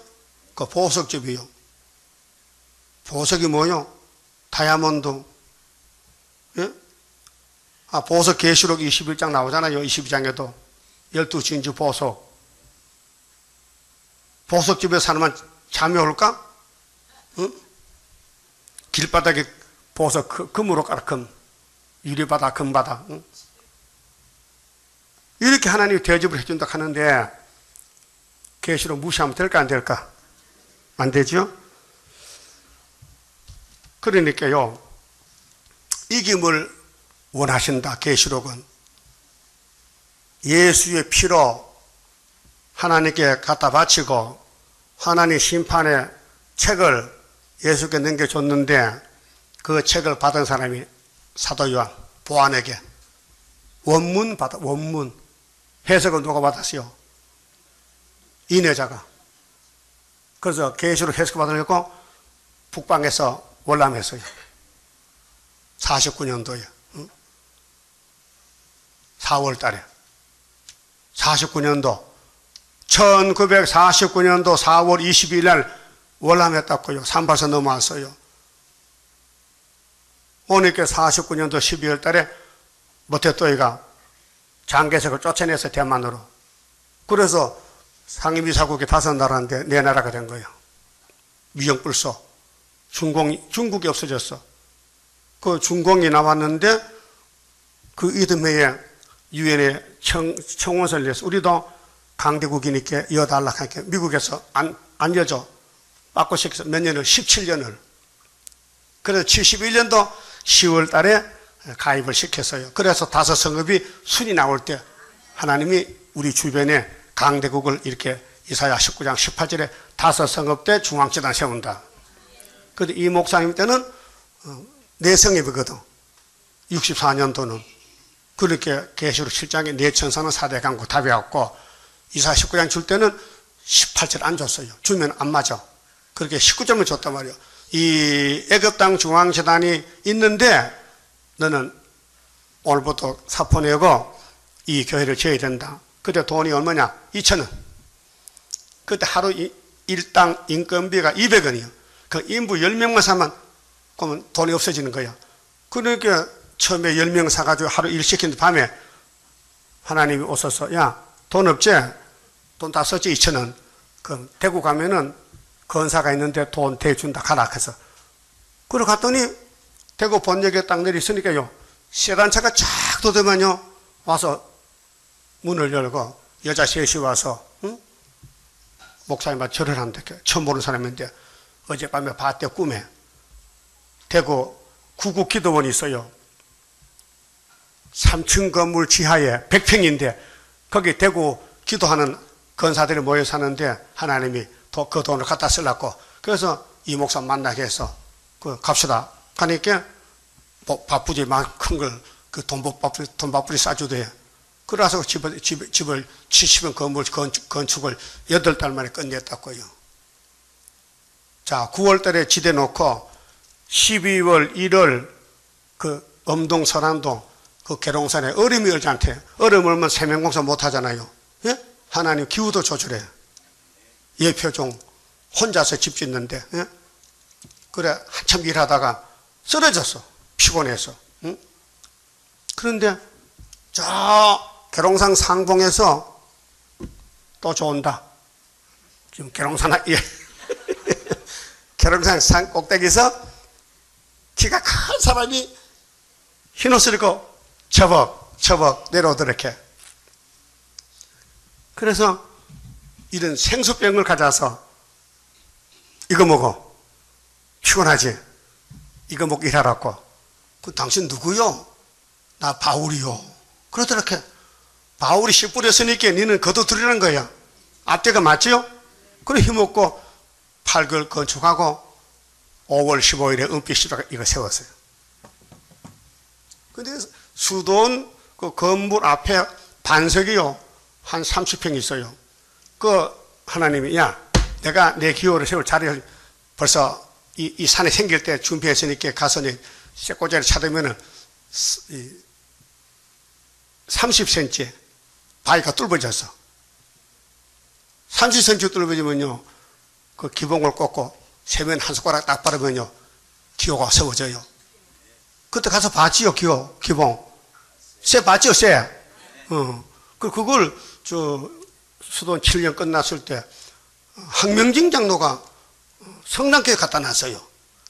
그 보석집이요. 보석이 뭐요? 다이아몬드. 예? 아 보석 계시록 21장 나오잖아요. 22장에도 12진주 보석. 보석집에 사람만 잠이 올까? 응? 길바닥에 보석 금으로 깔아. 금 유리바닥 금바닥. 응? 이렇게 하나님이 대접을 해준다 하는데 계시록 무시하면 될까 안 될까? 안 되죠? 그러니까요 이김을 원하신다. 계시록은 예수의 피로 하나님께 갖다 바치고 하나님 심판의 책을 예수께 넘겨줬는데 그 책을 받은 사람이 사도 요한 보안에게 원문 받아. 원문 해석을 누가 받았어요? 인애자가. 그래서 계시록 해석 받으려고 북방에서 월남했어요. 49년도에 4월달에 49년도 1949년도 4월 22일날 월남했다고요. 산발서 넘어왔어요. 오니까 49년도 12월달에 모태또이가 장개석을 쫓아내서 대만으로 그래서 상임이사국이 다섯 나라인데 네 나라가 된 거예요. 미영불소. 중국이 없어졌어. 그 중공이 나왔는데 그 이듬해에 유엔에 청원서를 냈어. 우리도 강대국이니까 이어달라 하니까 미국에서 안 여줘. 바꿔시켜서 몇 년을? 17년을. 그래서 71년도 10월 달에 가입을 시켰어요. 그래서 다섯 성읍이 순이 나올 때 하나님이 우리 주변에 강대국을 이렇게 이사야 19장 18절에 다섯 성읍 때 중앙재단 세운다. 그런데 이 목사님 때는 네 성읍이거든. 64년도는. 그렇게 계시록 7장에 네 천사는 4대 강구 답이 왔고 이사야 19장 줄 때는 18절 안 줬어요. 주면 안 맞아. 그렇게 19점을 줬단 말이에요. 이 애굽 땅 중앙재단이 있는데 너는 오늘부터 사포 내고 이 교회를 지어야 된다. 그때 돈이 얼마냐? 2,000원. 그때 하루 일당 인건비가 200원이요. 그 인부 10명만 사면 그러면 돈이 없어지는 거야. 그러니까 처음에 10명 사가지고 하루 일 시키는데 밤에 하나님이 오셔서 야, 돈 없지? 돈 다 썼지? 2,000원. 그럼 대구 가면은 건사가 있는데 돈 대준다 가라 해서. 그러 갔더니 대구 본역에 딱 내리으니까요. 세단차가 쫙 도더만요. 와서 문을 열고 여자 셋이 와서 응? 목사님한테 절을 한다. 처음 보는 사람인데 어젯밤에 봤대 꿈에. 대구 구국기도원이 있어요. 3층 건물 지하에 100평인데 거기 대구 기도하는 건사들이 모여 사는데 하나님이 그 돈을 갖다 쓰려고. 그래서 이 목사 만나게 해서 그 갑시다. 가니까 밥부지 막 큰 걸 그 돈밥부지 싸주대. 그래서 집을 70원 건물 건축을 8달 만에 끝냈다고요. 자, 9월 달에 지대 놓고 12월 1월 그 엄동 서남동 그 계룡산에 얼음이 얼지 않대. 얼음 얼면 세면공사 못 하잖아요. 예? 하나님 기후도 조절해. 예표종 혼자서 집 짓는데 예? 그래 한참 일하다가 쓰러졌어. 피곤해서. 응? 그런데 저 계룡산 상봉에서 또 좋은다. 지금 계룡산 예. 계룡산 산 꼭대기에서 키가 큰 사람이 흰옷을 입고 처벅처벅 내려오더래. 그래서 이런 생수병을 가져서 이거 먹어. 피곤하지? 이거 먹고 일하라고. 그 당신 누구요? 나 바울이요. 그러더라. 바울이 씨 뿌렸으니까 너는 거둬들이는 거야. 앞뒤가 맞지요? 그래 힘없고 8개월 건축하고 5월 15일에 은빛시도가 이거 세웠어요. 근데 수도원 그 건물 앞에 반석이요. 한 30평 있어요. 그 하나님이 야 내가 내 기호를 세울 자리를 벌써 이 산에 생길 때 준비했으니까 가서 네 쇠꼬자를 찾으면은 30cm 바위가 뚫어졌어. 30cm 뚫어지면요 그 기봉을 꽂고 세면 한 손가락 딱 바르면요 기호가 세워져요. 그때 가서 봤지요 기호 기봉 쇠 봤지요 쇠. 그걸 저 수도원 7년 끝났을 때 황명진 장로가 성남교회 갖다 놨어요.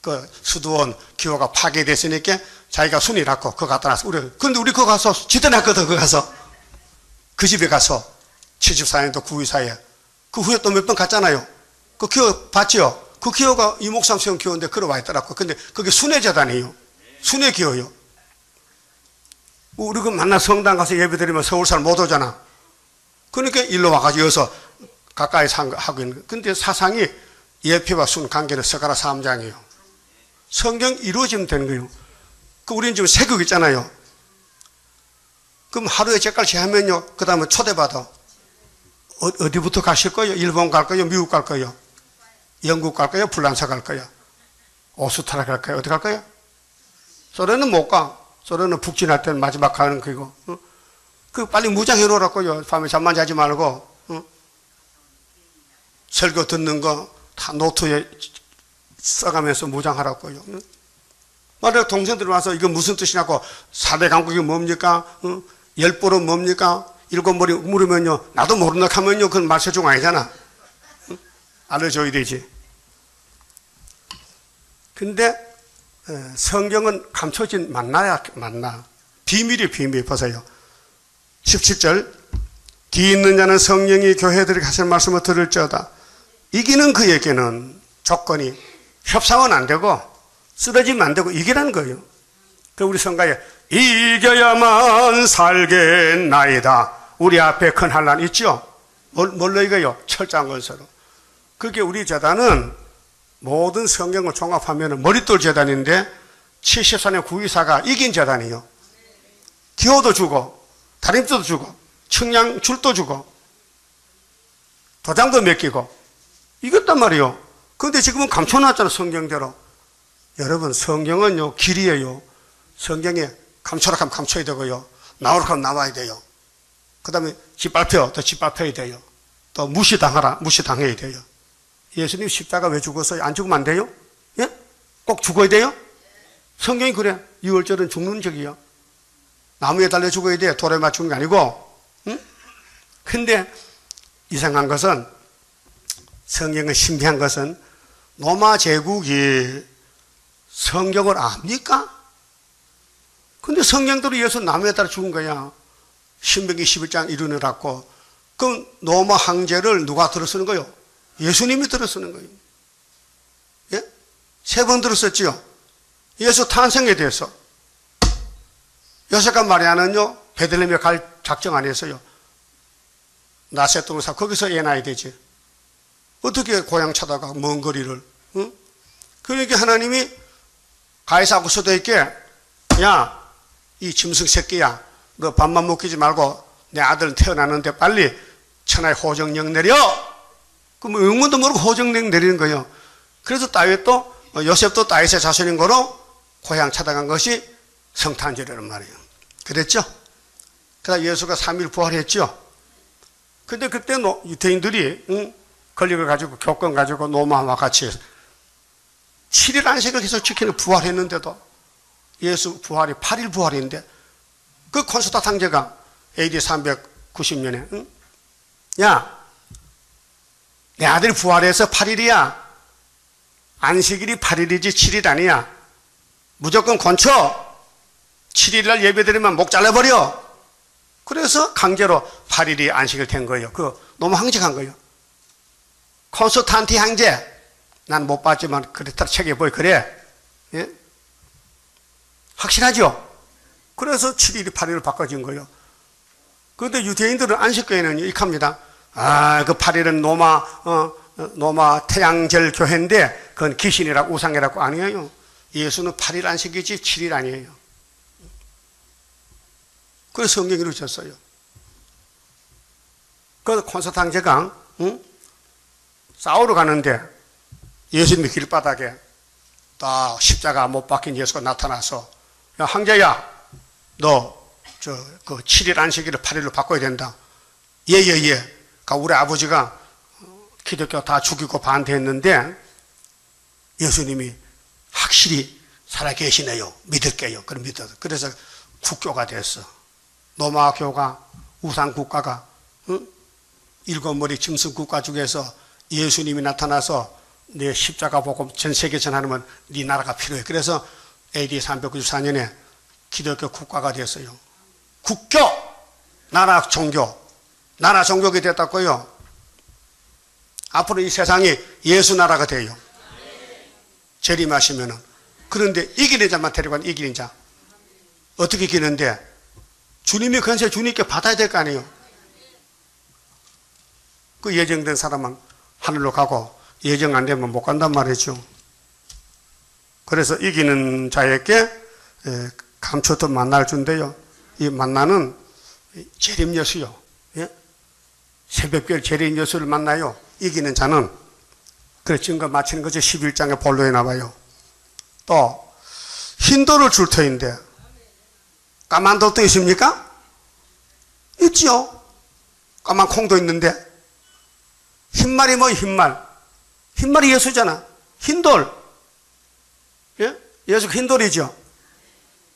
그 수도원 기호가 파괴됐으니까 자기가 순위 낳고 그거 갖다 놨어. 그런데 우리 그거 가서 지대놨거든. 그거 가서 그 집에 가서 74년도 9.24에 그 후에 또 몇 번 갔잖아요. 그 기호 봤지요. 그 기호가 이목삼 세운 기호인데 걸어와 있더라고. 근데 그게 순회재단이에요. 순회기호요. 우리 그 만나 성당 가서 예배드리면 서울 사람 못 오잖아. 그러니까 일로 와가지고 여기서 가까이 하고 있는 거예요. 근데 사상이 예표와 순 관계는 서가라 3장이에요. 성경 이루어지면 되는 거예요. 그 우리는 지금 세극 있잖아요. 그럼 하루에 째깔치 하면요. 그 다음에 초대받아. 어디부터 가실 거예요? 일본 갈 거예요? 미국 갈 거예요? 영국 갈 거예요? 불란사 갈 거예요? 오스트라 갈 거예요? 어디 갈 거예요? 소련은 못 가. 소련은 북진할 때는 마지막 가는 거고. 그 빨리 무장해 놓으라고요. 밤에 잠만 자지 말고 응? 설교 듣는 거 다 노트에 써가면서 무장하라고요. 응? 만약에 동생들 와서 이거 무슨 뜻이냐고 4대 강국이 뭡니까? 응? 열보는 뭡니까? 일곱 물으면요, 나도 모른다 하면요, 그건 말세중 아니잖아. 응? 알려줘야 되지. 근데 성경은 감춰진 만나야 만나. 비밀이 비밀. 보세요. 17절. 뒤 있는 자는 성령이 교회들에게 하실 말씀을 들을지어다. 이기는 그에게는 조건이 협상은 안 되고 쓰러지면 안 되고 이기라는 거예요. 그 우리 성가에 이겨야만 살겠나이다. 우리 앞에 큰 환란 있죠? 뭘로 이겨요? 철저한 것으로. 그게 우리 재단은 모든 성경을 종합하면 머릿돌 재단인데 74년 924가 이긴 재단이에요. 기호도 주고 다림도 주고 측량줄도 주고 도장도 맡기고 이겼단 말이에요. 그런데 지금은 감춰놨잖아, 성경대로. 여러분, 성경은요 길이에요. 성경에 감춰라 하면 감춰야 되고요, 나오라 하면 나와야 돼요. 그 다음에 짓밟혀, 또 짓밟혀야 돼요. 또 무시당하라, 무시당해야 돼요. 예수님 십자가 왜 죽었어요? 안 죽으면 안 돼요? 예? 꼭 죽어야 돼요? 성경이 그래. 유월절은 죽는 적이요. 나무에 달려 죽어야 돼. 돌에 맞춰 죽는 게 아니고. 응? 근데 이상한 것은, 성경의 신비한 것은, 로마 제국이 성경을 압니까? 근데 성경대로 예수 나무에 따라 죽은 거야. 신명기 11장 이루느라고. 그럼 로마 황제를 누가 들어쓰는 거요? 예수님이 들어쓰는 거예요. 예? 세 번 들었었지요. 예수 탄생에 대해서. 요셉과 마리아는요, 베들레헴에 갈 작정 안 했어요. 나셋 동산, 거기서 애 낳아야 되지. 어떻게 고향 찾아가, 먼 거리를. 응? 그러니까 하나님이 가이사하고 사도에게, 야, 이 짐승 새끼야, 너 밥만 먹기지 말고 내 아들 태어나는데 빨리 천하의 호정령 내려! 그럼 응원도 모르고 호정령 내리는 거예요. 그래서 다윗도, 요셉도 다윗의 자손인 거로 고향 찾아간 것이 성탄절이란 말이에요. 그랬죠? 그래서 예수가 3일 부활했죠? 근데 그때 유태인들이, 응? 권력을 가지고, 교권 가지고, 노마와 같이 7일 안식을 계속 지키는 부활했는데도, 예수 부활이 8일 부활인데, 그 콘스타 황제가 AD 390년에, 응? 야, 내 아들 부활해서 8일이야. 안식일이 8일이지 7일 아니야. 무조건 건쳐! 7일날 예배드리면 목 잘라버려. 그래서 강제로 8일이 안식일 된 거예요. 너무 항직한 거예요. 콘스탄티 황제, 난 못 봤지만 그렇다 책에 보여. 그래. 예? 확실하죠? 그래서 7일이 8일로 바꿔진 거예요. 그런데 유대인들은 안식교회는 익합니다. 아, 그 8일은 노마 태양절 교회인데 그건 귀신이라고 우상이라고. 아니에요. 예수는 8일 안식이지 7일 아니에요. 그래서 성경이 이루어졌어요. 그래서 콘스탄 황제가, 응? 싸우러 가는데 예수님이 길바닥에 딱 십자가 못 박힌 예수가 나타나서, 야, 황제야, 너 그 7일 안식일을 8일로 바꿔야 된다. 예. 그러니까 우리 아버지가 기독교 다 죽이고 반대했는데 예수님이 확실히 살아계시네요. 믿을게요. 그럼 믿어. 그래서 국교가 됐어. 로마교가, 우상국가가, 응? 일곱머리 짐승국가 중에서 예수님이 나타나서 내 십자가 보고 전세계 전하면 네 나라가 필요해. 그래서 AD 394년에 기독교 국가가 됐어요. 국교! 나라 종교가 됐다고요. 앞으로 이 세상이 예수 나라가 돼요. 재림하시면은. 그런데 이기는 자만 데리고 가는, 이기는 자. 어떻게 이기는데? 주님이 권세 주님께 받아야 될 거 아니에요. 그 예정된 사람은 하늘로 가고 예정 안 되면 못 간단 말이죠. 그래서 이기는 자에게 감추었던 만나를 준대요. 이 만나는 재림 예수요. 예? 새벽별 재림 예수를 만나요. 이기는 자는. 그래, 증거 마치는 것이 11장에 본론에 나와요. 또 흰돌을 줄 터인데 까만 돌도 있습니까? 있지요. 까만 콩도 있는데. 흰말이 뭐예요? 흰말이 예수잖아. 흰돌. 예? 예수 흰돌이죠.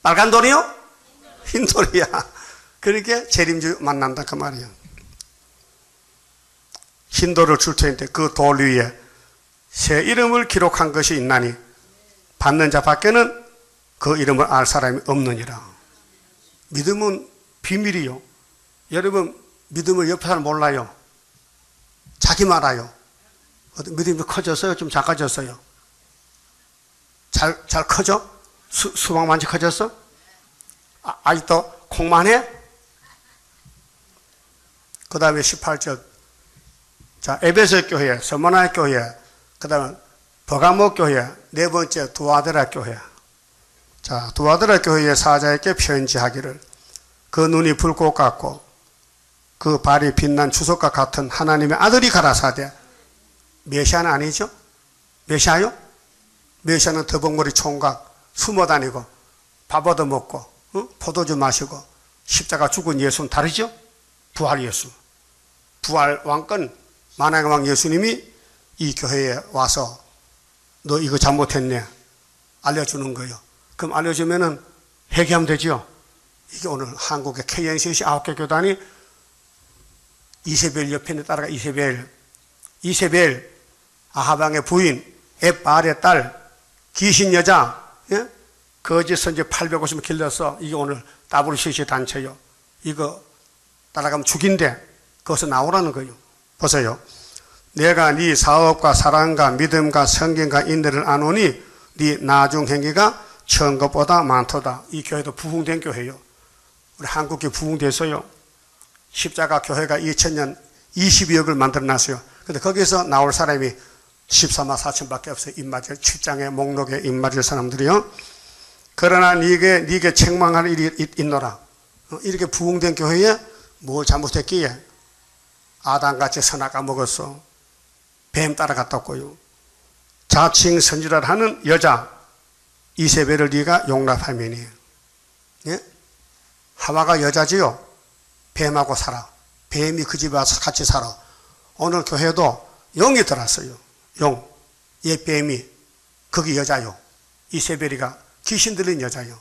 빨간 돌이요? 흰돌이야. 그렇게 재림주 만난다 그 말이에요. 흰돌을 줄 터인데 그 돌 위에 새 이름을 기록한 것이 있나니 받는 자 밖에는 그 이름을 알 사람이 없느니라. 믿음은 비밀이요. 여러분 믿음을 옆에 사람 몰라요. 자기만 알아요. 믿음이 커졌어요? 좀 작아졌어요? 잘 커져? 수박만치 커졌어? 아직도 콩만해? 그 다음에 18절. 자, 에베소 교회, 서머나 교회, 그 다음에 버가모 교회, 네 번째 두아데라 교회. 자, 두아데라 교회의 사자에게 편지하기를 그 눈이 불꽃 같고 그 발이 빛난 주석과 같은 하나님의 아들이 가라사대. 메시아는 아니죠? 메시아요? 메시아는 더벅머리 총각, 숨어 다니고, 밥 얻어 먹고, 포도주 마시고, 십자가 죽은 예수는 다르죠? 부활 예수. 부활 왕권, 만왕의 왕 예수님이 이 교회에 와서 너 이거 잘못했네. 알려주는 거예요. 그럼 알려주면은 회개하면 되죠? 이게 오늘 한국의 KNCC 9개 교단이 이세벨 옆에 있는 딸아가 이세벨, 아하방의 부인, 엣바알의 딸, 귀신 여자, 예? 거짓 선지 850명 길러서, 이게 오늘 WCC 단체요. 이거 따라가면 죽인데, 거기서 나오라는 거예요. 보세요. 내가 네 사업과 사랑과 믿음과 성경과 인내를 아노니, 네 나중 행위가 처음 것보다 많도다. 이 교회도 부흥된 교회요. 우리 한국이 부흥돼서요. 십자가 교회가 2000년 22억을 만들어 놨어요. 근데 거기서 나올 사람이 14만 4천밖에 없어요. 입맞을 출장의 목록에 입맞을 사람들이요. 그러나 네게 책망하는 일이 있노라. 이렇게 부흥된 교회에 뭘 잘못했기에 아담같이 선악과 먹었어. 뱀 따라갔다고요. 자칭 선지라 하는 여자 이세벨을 네가 용납하면이. 예? 하와가 여자지요. 뱀하고 살아. 뱀이 그 집에 와서 같이 살아. 오늘 교회도 용이 들어왔어요. 용. 예, 뱀이. 거기 여자요. 이세벨이가 귀신 들린 여자요.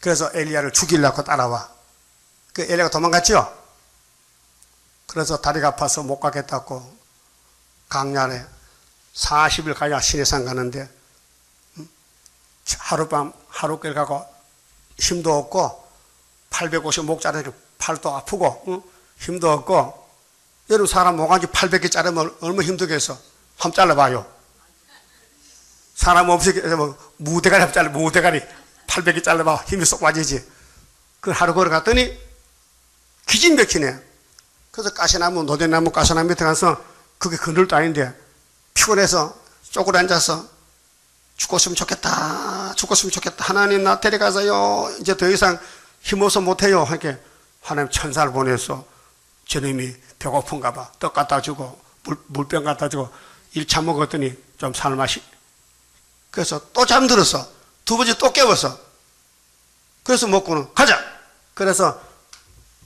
그래서 엘리야를 죽이려고 따라와. 그 엘리야가 도망갔죠? 그래서 다리가 아파서 못 가겠다고 강야에 40일 가야 시내산 가는데 하룻밤 하룻길 가고 힘도 없고 850 목자리를 팔도 아프고 힘도 없고 여러분 사람 모가지 800개 자르면 얼마나 힘들겠어? 한번 잘라봐요. 사람 없이 무대가리 한번 잘라, 무대가리 800개 잘라봐. 힘이 쏙 빠지지. 그 하루 걸어갔더니 기진맥히네. 그래서 가시나무, 노대나무, 가시나무 밑에 가서 그게 그늘도 아닌데 피곤해서 쪼그려 앉아서 죽었으면 좋겠다. 하나님 나 데려가세요. 이제 더 이상 힘없어 못해요. 하게 하나님 천사를 보내서 주님이 배고픈가 봐. 떡 갖다 주고 물병 갖다 주고 1차 먹었더니 좀 살맛이. 그래서 또 잠들었어. 두 번째 또 깨웠어. 그래서 먹고는 가자. 그래서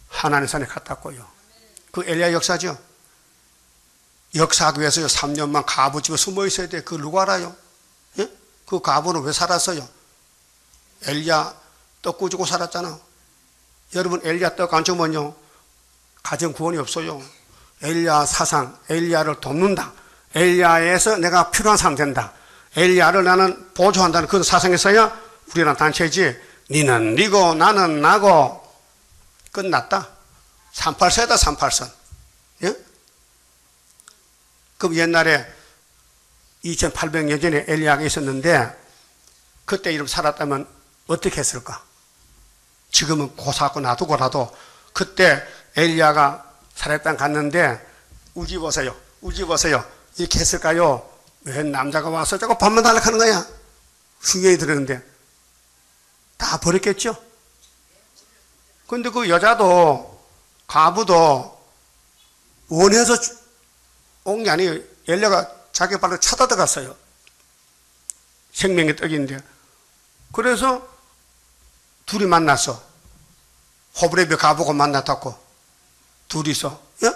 하나님 산에 갔다고요. 그 엘리야 역사죠. 역사하기 위해서 3년만 가부집에 숨어 있어야 돼. 그 누가 알아요? 예? 그 가부는 왜 살았어요? 엘리야 떡 구주고 살았잖아. 여러분 엘리야 떡 안 주면요. 가정 구원이 없어요. 엘리야 사상, 엘리야를 돕는다. 엘리야에서 내가 필요한 사람 된다. 엘리야를 나는 보조한다는 그런 사상에서야 우리는 단체지. 니는 니고 나는 나고 끝났다. 38선이다 38선. 예? 그럼 옛날에 2800년 전에 엘리야가 있었는데 그때 이름 살았다면 어떻게 했을까? 지금은 고사하고 놔두고라도 그때 엘리야가 사렙 땅 갔는데 우지 보세요. 이렇게 했을까요? 왜 남자가 와서 자꾸 밥만 달라고 하는 거야? 흉년이 들었는데 다 버렸겠죠? 근데 그 여자도 과부도 원해서 온 게 아니에요. 엘리야가 자기 발로 찾아 들어갔어요. 생명의 떡인데. 그래서 둘이 만났어. 호브레비 가보고 만났다고. 둘이서, 예?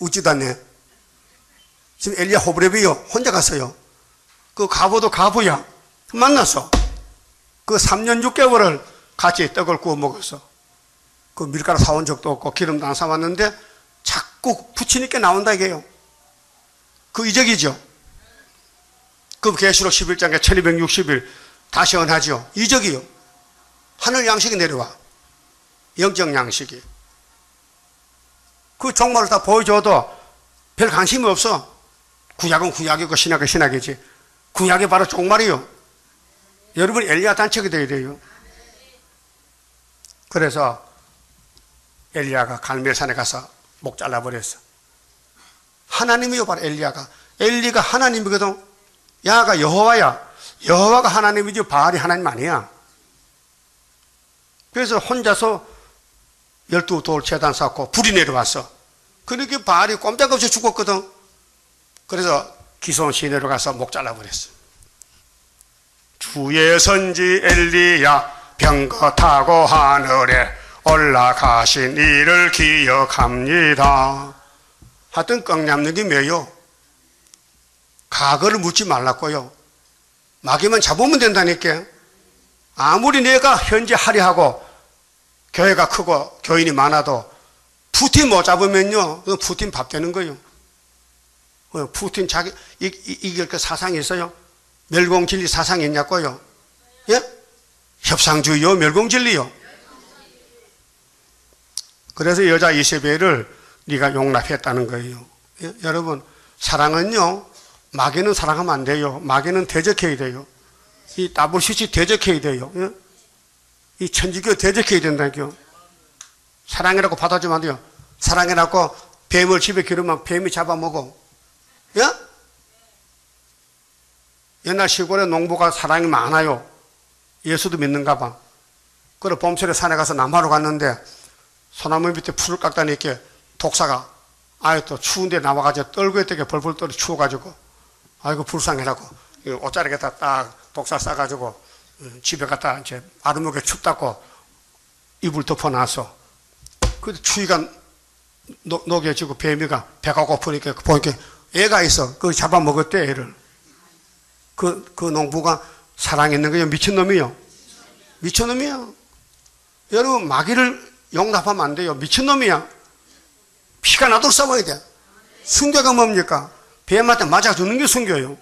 웃지도 않네. 지금 엘리야 호브레비요. 혼자 갔어요. 그 가보도 가보야. 만났어. 그 3년 6개월을 같이 떡을 구워 먹었어. 그 밀가루 사온 적도 없고 기름도 안 사왔는데 자꾸 부치니까 나온다 이게요. 그 이적이죠. 그 계시록 11장에 1260일 다시 언하죠. 이적이요. 하늘 양식이 내려와. 영적 양식이. 그 종말을 다 보여줘도 별 관심이 없어. 구약은 구약이고 신약은 신약이지. 구약이 바로 종말이요. 여러분 엘리야 단척이 돼야 돼요. 그래서 엘리야가 갈멜산에 가서 목 잘라버렸어. 하나님이요 바로 엘리야가. 엘리가 하나님이거든. 야가 여호와야. 여호와가 하나님이지 바알이 하나님 아니야. 그래서 혼자서 12돌 재단 쌓고 불이 내려왔어. 그러니까 바알이 꼼짝없이 죽었거든. 그래서 기손 시내로 가서 목 잘라버렸어. 주의 선지 엘리야 병거 타고 하늘에 올라가신 이를 기억합니다. 하여튼 꺾남는 게 뭐예요? 과거를 묻지 말라고요. 마귀만 잡으면 된다니까. 아무리 내가 현재 하리하고 교회가 크고 교인이 많아도 푸틴 못 잡으면요 푸틴 밥 되는 거예요. 푸틴 자기 이길 그 사상이 있어요. 멸공진리 사상이 있냐고요. 예? 협상주의요 멸공진리요. 그래서 여자 이세벨을 네가 용납했다는 거예요. 예? 여러분 사랑은요 마귀는 사랑하면 안 돼요. 마귀는 대적해야 돼요. 이 나부시치 대적해야 돼요. 예? 이 천주교 대적해야 된다니까요. 사랑이라고 받아주면 안 돼요. 사랑이라고 뱀을 집에 기르면 뱀이 잡아먹어. 예? 옛날 시골에 농부가 사랑이 많아요. 예수도 믿는가 봐. 그래 봄철에 산에 가서 나무하러 갔는데 소나무 밑에 풀을 깎다니까 독사가 아예 또 추운데 나와가지고 떨고 있다게 벌벌 떨어 추워가지고 아이고 불쌍해라고 옷자락에다 딱 독사 싸가지고 집에 갔다 이제 아름목에 춥다고 이불 덮어놨어. 근데 추위가 녹여지고 뱀이가 배가 고프니까 보니까 애가 있어. 그걸 잡아먹었대 애를. 그 농부가 사랑했는 거예요. 미친놈이요. 미친놈이야. 여러분 마귀를 용납하면 안 돼요. 미친놈이야. 피가 나도록 싸워야 돼. 순교가 뭡니까? 뱀한테 맞아 죽는 게 순교예요.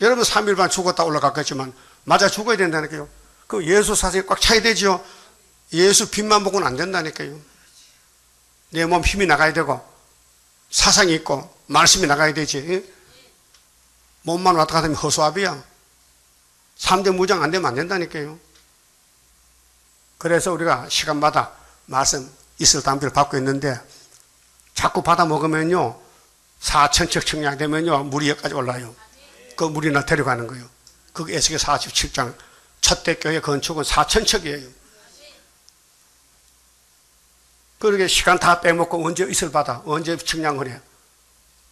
여러분 3일반 죽었다 올라갔겠지만 맞아 죽어야 된다니까요. 그 예수 사슬이 꽉 차야 되지요. 예수 빛만 보고는 안 된다니까요. 내 몸 힘이 나가야 되고 사상이 있고 말씀이 나가야 되지. 몸만 왔다 갔다 하면 허수아비야. 3대 무장 안 되면 안 된다니까요. 그래서 우리가 시간마다 말씀 이슬 담비를 받고 있는데 자꾸 받아 먹으면요 4,000척 청량되면요 물이 여기까지 올라요. 그 물이 나 데려가는 거예요. 그게 에스겔 47장 첫대 교회 건축은 4,000척이에요. 그러게 시간 다 빼먹고 언제 이슬 받아 언제 청량을 해.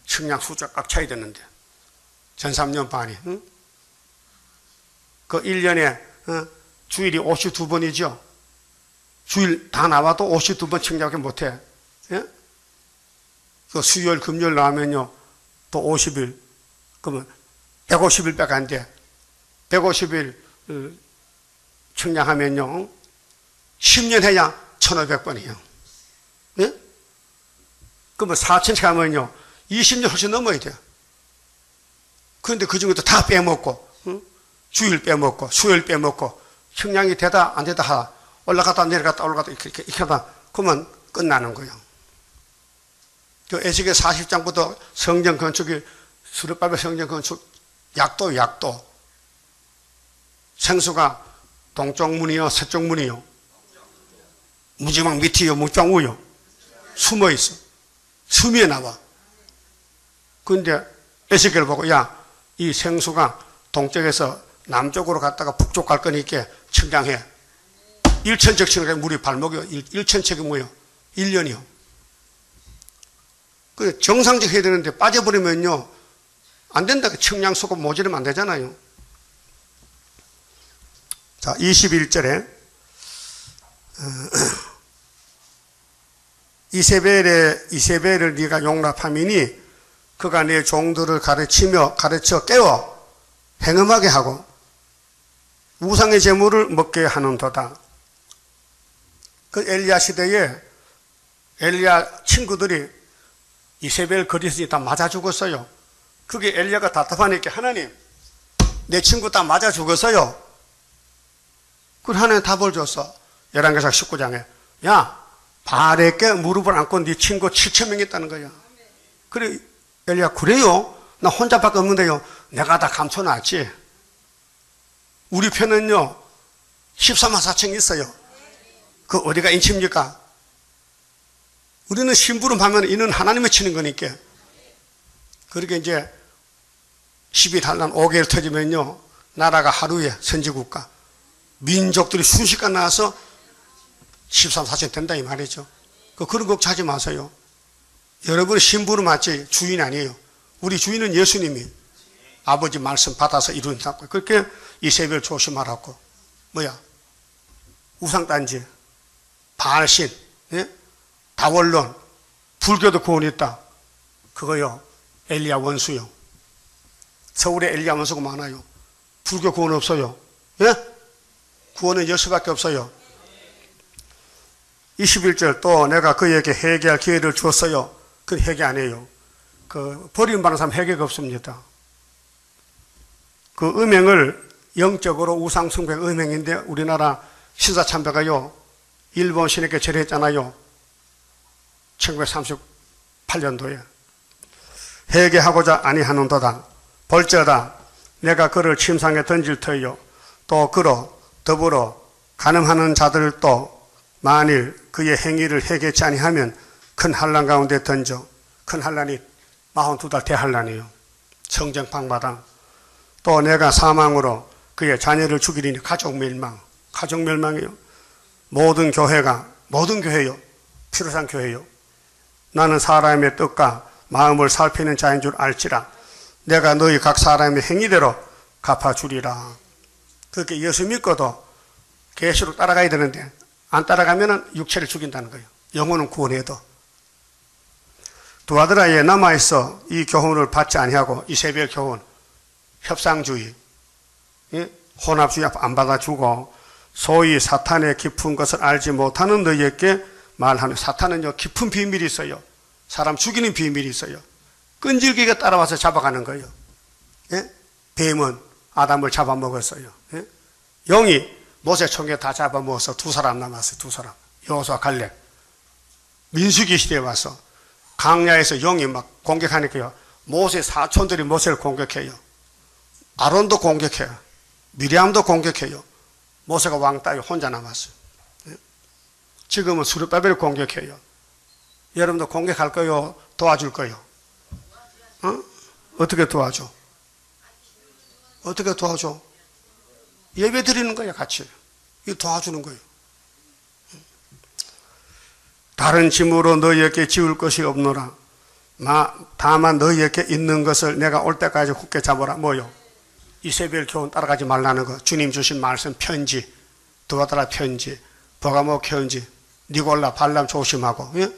청량 숫자 꽉 차야 되는데 전 3년 반이 응? 그 1년에 주일이 52번이죠. 주일 다 나와도 52번 청량밖에 못해. 예? 그 수요일 금요일 나오면요 또 50일 그러면 150일 밖에 안 돼. 150일 청량하면요 10년 해야 1500번이에요. 예? 그러면 4000씩 하면요 20년 훨씬 넘어야 돼. 그런데 그 중에도 다 빼먹고 응? 주일 빼먹고 수요일 빼먹고 청량이 되다 안 되다 하다 올라갔다 내려갔다 올라갔다 이렇게 하다 그러면 끝나는 거예요. 그 에스겔 40장부터 성전 건축이 스룹바벨 성전 건축 약도 생수가 동쪽 문이요 서쪽 문이요 무지막 밑이요 무지막 우요 숨어 있어. 숨이 나와. 근데 에스겔 보고 야 이 생수가 동쪽에서 남쪽으로 갔다가 북쪽 갈 거니까 청량해. 1,000척 청량 물이 발목이요. 1,000척이 뭐요? 1년이요. 그 정상적 해야 되는데 빠져버리면요 안 된다. 청량 수급 모자르면 안 되잖아요. 자 21절에 이세벨을 네가 용납함이니 그가 네 종들을 가르쳐 깨워 행음하게 하고 우상의 재물을 먹게 하는도다. 그 엘리야 시대에 엘리야 친구들이 이세벨 거리에서 다 맞아 죽었어요. 그게 엘리야가 답답하니까 하나님 내 친구 다 맞아 죽었어요. 그걸 하나님 답을 줬어. 열왕기상 19장에 야 바알에게 무릎을 안고 네 친구 7,000명이 있다는 거야. 그래 엘리야 그래요? 나 혼자밖에 없는데요. 내가 다 감춰놨지. 우리 편은요 144,000이 있어요. 그 어디가 인치입니까? 우리는 심부름하면 이는 하나님이 치는 거니까. 그렇게 이제 12달란 5개월 터지면요 나라가 하루에 선지국가 민족들이 순식간 나와서 13,000, 14,000 된다 이 말이죠. 그런 걱정하지 마세요. 여러분이 심부름하지 주인 아니에요. 우리 주인은 예수님이 아버지 말씀 받아서 이룬다고. 그렇게 이세벨 조심하라고. 뭐야 우상단지 바알신 예? 다월론 불교도 구원이 있다. 그거요 엘리야 원수요. 서울에 엘리야 원수가 많아요. 불교 구원 없어요. 예? 구원은 예수밖에 없어요. 21절 또 내가 그에게 회개할 기회를 주었어요. 그건 회개 안 해요. 그 버림받은 사람 회개가 없습니다. 그 음행을 영적으로 우상 숭배가 음행인데 우리나라 신사참배가요 일본 신에게 제례했잖아요. 1938년도에 회개하고자 아니하는도다. 벌저다 내가 그를 침상에 던질 터이요 또 그로 더불어 간음하는 자들도 만일 그의 행위를 회개치 아니하면 큰 환난 가운데 던져. 큰 환난이 42달 대환난이에요. 성정방마당. 또 내가 사망으로 그의 자녀를 죽이리니 가족 멸망. 가족 멸망이요. 모든 교회가 모든 교회요. 필요상 교회요. 나는 사람의 뜻과 마음을 살피는 자인 줄 알지라. 내가 너희 각 사람의 행위대로 갚아주리라. 그렇게 예수 믿고도 계시록 따라가야 되는데 안 따라가면 육체를 죽인다는 거예요. 영혼은 구원해도. 두 아들아예 남아있어 이 교훈을 받지 아니하고 이세벨 교훈 협상주의 예? 혼합주의 안 받아주고 소위 사탄의 깊은 것을 알지 못하는 너희에게 말하는 사탄은요 깊은 비밀이 있어요. 사람 죽이는 비밀이 있어요. 끈질기게 따라와서 잡아가는 거예요. 예? 뱀은 아담을 잡아먹었어요. 예? 영이 모세 총에 다 잡아먹어서 2사람 남았어요. 2사람 여호수아 갈렙 민수기 시대에 와서 강야에서 영이 막 공격하니까요 모세 사촌들이 모세를 공격해요. 아론도 공격해요. 미리암도 공격해요. 모세가 왕 따위 혼자 남았어요. 예? 지금은 스룹바벨을 공격해요. 여러분도 공격할 거요? 도와줄 거요? 어? 어떻게 도와줘? 어떻게 도와줘? 예배 드리는 거야 같이. 이거 도와주는 거예요. 다른 짐으로 너희에게 지울 것이 없노라. 다만 너희에게 있는 것을 내가 올 때까지 굳게 잡아라. 뭐요? 이세벨 교훈 따라가지 말라는 거. 주님 주신 말씀 편지. 두아드라 편지. 버가모 편지. 니골라 발람 조심하고. 예?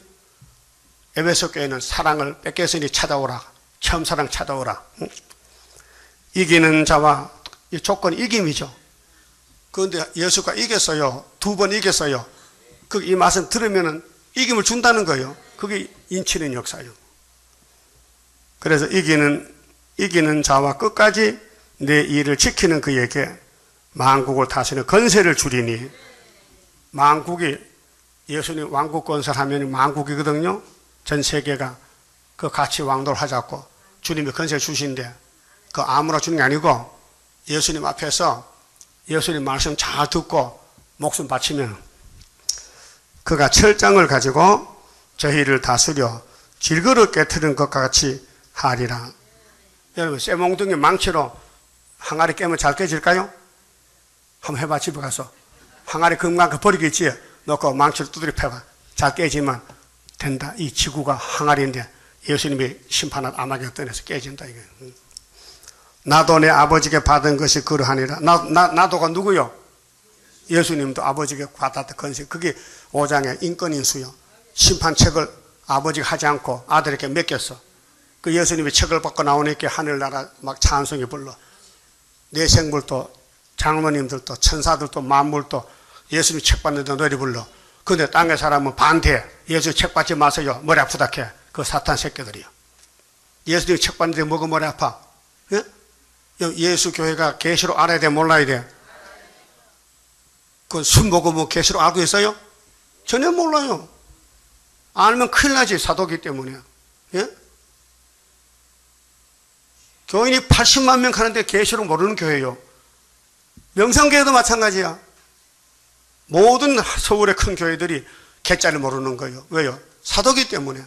에베소 교회는 사랑을 뺏겼으니 찾아오라. 처음 사랑 찾아오라. 응? 이기는 자와 이 조건이 이김이죠. 그런데 예수가 이겼어요. 2번 이겼어요. 그 이 말씀 들으면 이김을 준다는 거예요. 그게 인치는 역사예요. 그래서 이기는 자와 끝까지 내 일을 지키는 그에게 만국을 다스리는 권세를 주리니. 만국이 예수님 왕국 건설하면 만국이거든요. 전 세계가 그 같이 왕도를 하자고 주님이 권세 주신데 그 아무나 주는 게 아니고 예수님 앞에서 예수님 말씀 잘 듣고 목숨 바치면 그가 철장을 가지고 저희를 다스려 질그릇 깨트린 것과 같이 하리라. 여러분 쇠몽둥이 망치로 항아리 깨면 잘 깨질까요? 한번 해봐. 집에 가서 항아리 금강 버리겠지. 놓고 망치로 두드려 패봐. 잘 깨지만 된다. 이 지구가 항아리인데 예수님의 심판을 암흑에 떠내서 깨진다 이거예요. 나도 내 아버지께 받은 것이 그러하니라. 나도가 누구요? 예수님도 아버지께 받았던 건식. 그게 5장의 인권인수요. 심판책을 아버지가 하지 않고 아들에게 맡겼어. 그 예수님이 책을 받고 나오니까 하늘나라 막 찬송이 불러. 내 생물도 장로님들도 천사들도 만물도 예수님이 책 받는데 노래 불러. 근데 땅의 사람은 반대해. 예수 책 받지 마세요. 머리 아프다 캐. 그 사탄 새끼들이요. 예수님이 책 받는데 뭐가 머리 아파? 예? 예수 교회가 계시록 알아야 돼, 몰라야 돼? 그 술 먹으면 계시록 알고 있어요? 전혀 몰라요. 알면 큰일 나지, 사도기 때문에. 예? 교인이 80만 명 가는데 계시록 모르는 교회요. 명상교회도 마찬가지야. 모든 서울의 큰 교회들이 개짜를 모르는 거예요. 왜요? 사도기 때문에.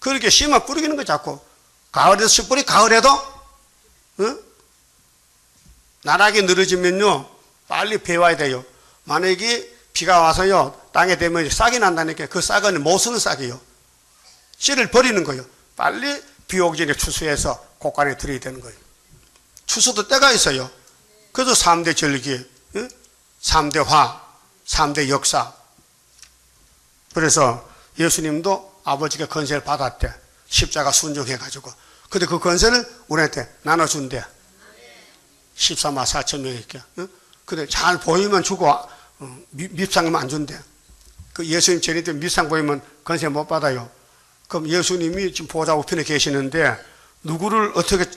그렇게 씨만 뿌리는 거 자꾸. 가을에도 씨 뿌리, 가을에도. 응? 나락이 늘어지면요, 빨리 배워야 돼요. 만약에 비가 와서요, 땅에 되면 싹이 난다니까. 그 싹은 못 쓰는 싹이요. 씨를 버리는 거예요. 빨리 비 오기 전에 추수해서 곡간에 들여야 되는 거예요. 추수도 때가 있어요. 그래서 3대 절기, 3대 화, 3대 역사. 그래서 예수님도 아버지가 권세를 받았대. 십자가 순종해가지고. 근데 그 권세를 우리한테 나눠준대. 14만 4천 명에게. 근데 잘 보이면 주고, 밉상하면 안 준대. 그 예수님 전에 밉상 보이면 권세 못 받아요. 그럼 예수님이 지금 보좌 우편에 계시는데, 누구를 어떻게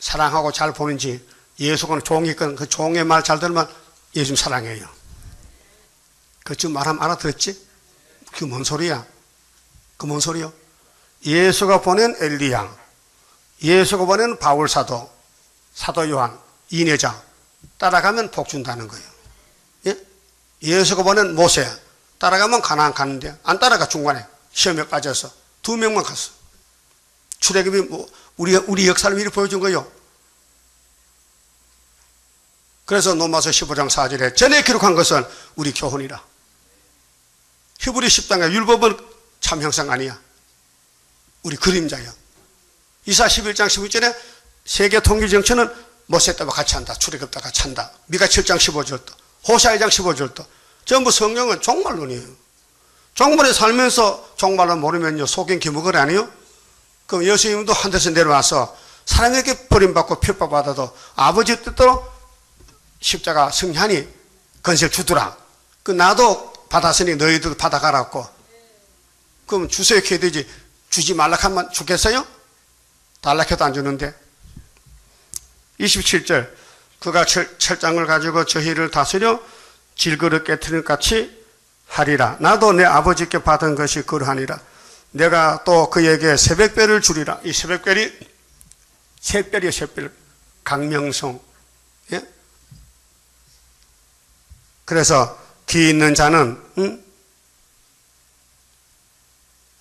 사랑하고 잘 보는지, 예수는 종이 있건 그 종의 말 잘 들으면 예수님 사랑해요. 그 지금 말하면 알아들었지? 그게 뭔 소리야? 그 뭔 소리요? 예수가 보낸 엘리야, 예수가 보낸 바울사도, 사도 요한, 이내자 따라가면 복 준다는 거예요. 예? 예수가 보낸 모세, 따라가면 가나안 가는데 안 따라가. 중간에 시험에 빠져서 두 명만 갔어. 출애굽이 뭐 우리 역사를 미리 보여준 거예요. 그래서 로마서 15장 4절에 전에 기록한 것은 우리 교훈이라. 히브리 10장의 율법은 참 형상 아니야. 우리 그림자야. 이사 11장 16절에 세계 통일 정치는 모세 때와 같이 한다. 출애굽 때와 같이 한다. 미가 7장 15절도. 호세아 2장 15절도. 전부 성경은 종말론이에요. 종말에 살면서 종말론 모르면요, 속인 기무거리 아니에요? 그럼 예수님도 하늘에서 내려와서 사람에게 버림받고 핍박받아도 아버지 뜻대로 십자가 승리하니 건설 주더라. 그 나도 받았으니 너희들도 받아가라고. 그럼 주세요 해야 되지. 주지 말라 하면 주겠어요? 달라해도 안 주는데. 27절 그가 철장을 가지고 저희를 다스려 질그릇 깨트린 같이 하리라. 나도 내 아버지께 받은 것이 그러하니라. 내가 또 그에게 새벽별을 주리라. 이 새벽별이 새별이에요. 새별 강명성. 예? 그래서 귀 있는 자는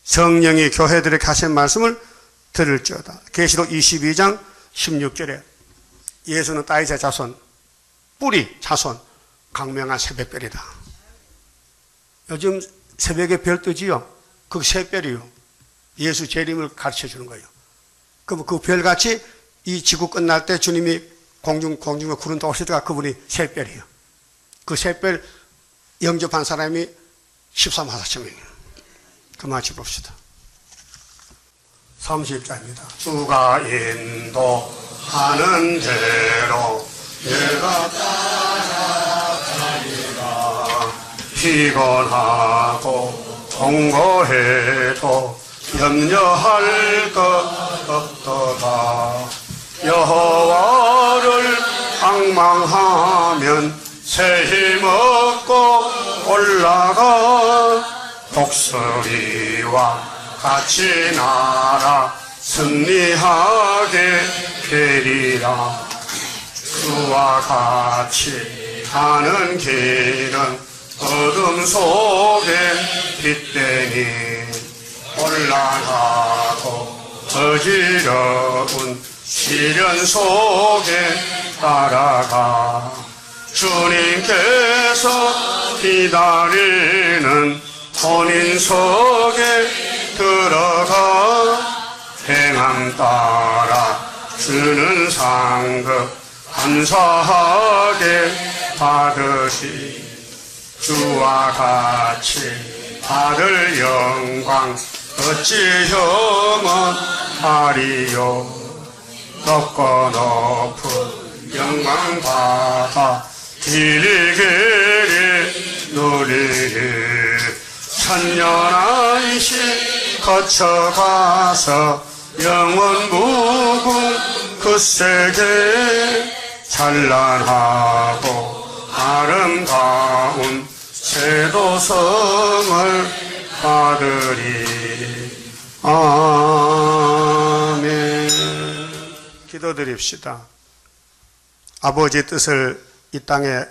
성령이 교회들에게 하신 말씀을 들을지어다. 계시록 22장 16절에 예수는 다윗의 자손, 뿌리 자손, 강명한 새벽별이다. 요즘 새벽에 별 뜨지요? 그 새별이요. 예수 재림을 가르쳐주는 거예요. 그럼 그 별같이 이 지구 끝날 때 주님이 공중에 구름도 오시다가 그분이 새별이에요. 그 새별 영접한 사람이 13만 4천 명이에요. 그만 짚읍시다. 30자입니다. 주가 인도하는 대로 내가 따라가리라. 피곤하고 동거해도 염려할 것 없도다. 여호와를 방망하면 새 힘얻고 올라가. 독수리와 같이 날아 승리하게 되리라. 그와 같이 가는 길은 어둠 속에 빛되니 혼란하고 어지러운 시련 속에 따라가. 주님께서 기다리는 혼인 속에 들어가. 행함 따라 주는 상급 감사하게 받으시. 주와 같이 받을 영광 어찌 형언하리요. 높고 높은 영광 받아 길이 누리리. 천년의 시 거쳐가서 영원무궁 그 세계 찬란하고 아름다운 세도성을 받으리. 아멘. 기도드립시다. 아버지 뜻을 이 땅에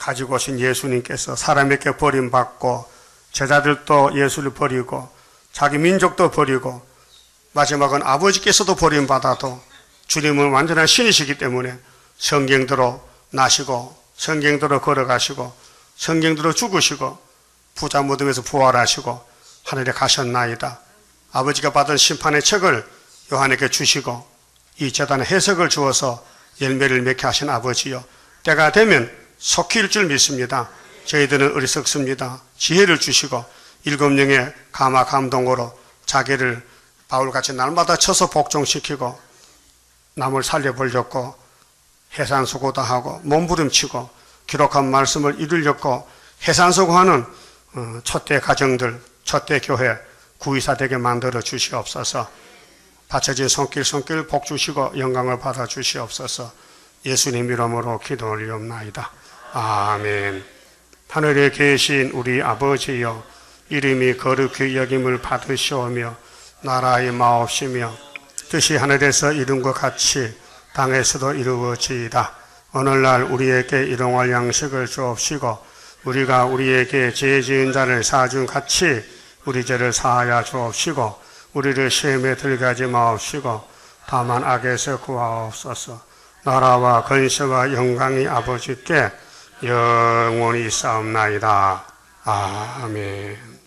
가지고 오신 예수님께서 사람에게 버림받고 제자들도 예수를 버리고 자기 민족도 버리고 마지막은 아버지께서도 버림받아도 주님은 완전한 신이시기 때문에 성경대로 나시고 성경대로 걸어가시고 성경대로 죽으시고 부자 무덤에서 부활하시고 하늘에 가셨나이다. 아버지가 받은 심판의 책을 요한에게 주시고 이 제단의 해석을 주어서 열매를 맺게 하신 아버지여, 때가 되면 속히일 줄 믿습니다. 저희들은 어리석습니다. 지혜를 주시고 일곱령의 감화 감동으로 자기를 바울같이 날마다 쳐서 복종시키고 남을 살려보려고 해산수고도 하고 몸부림치고 기록한 말씀을 이루려고 해산수고하는 첫대 가정들, 첫대 교회 구의사 되게 만들어 주시옵소서. 바쳐진 손길 복 주시고 영광을 받아 주시옵소서. 예수님 이름으로 기도 올리옵나이다. 아멘. 하늘에 계신 우리 아버지여, 이름이 거룩히 여김을 받으시오며 나라의 마옵시며 뜻이 하늘에서 이룬 것 같이 땅에서도 이루어지이다. 오늘날 우리에게 일용할 양식을 주옵시고 우리가 우리에게 죄 지은 자를 사준 같이 우리 죄를 사하여 주옵시고 우리를 시험에 들게 하지 마옵시고 다만 악에서 구하옵소서. 나라와 권세와 영광이 아버지께 영원히 있사옵나이다. 아멘.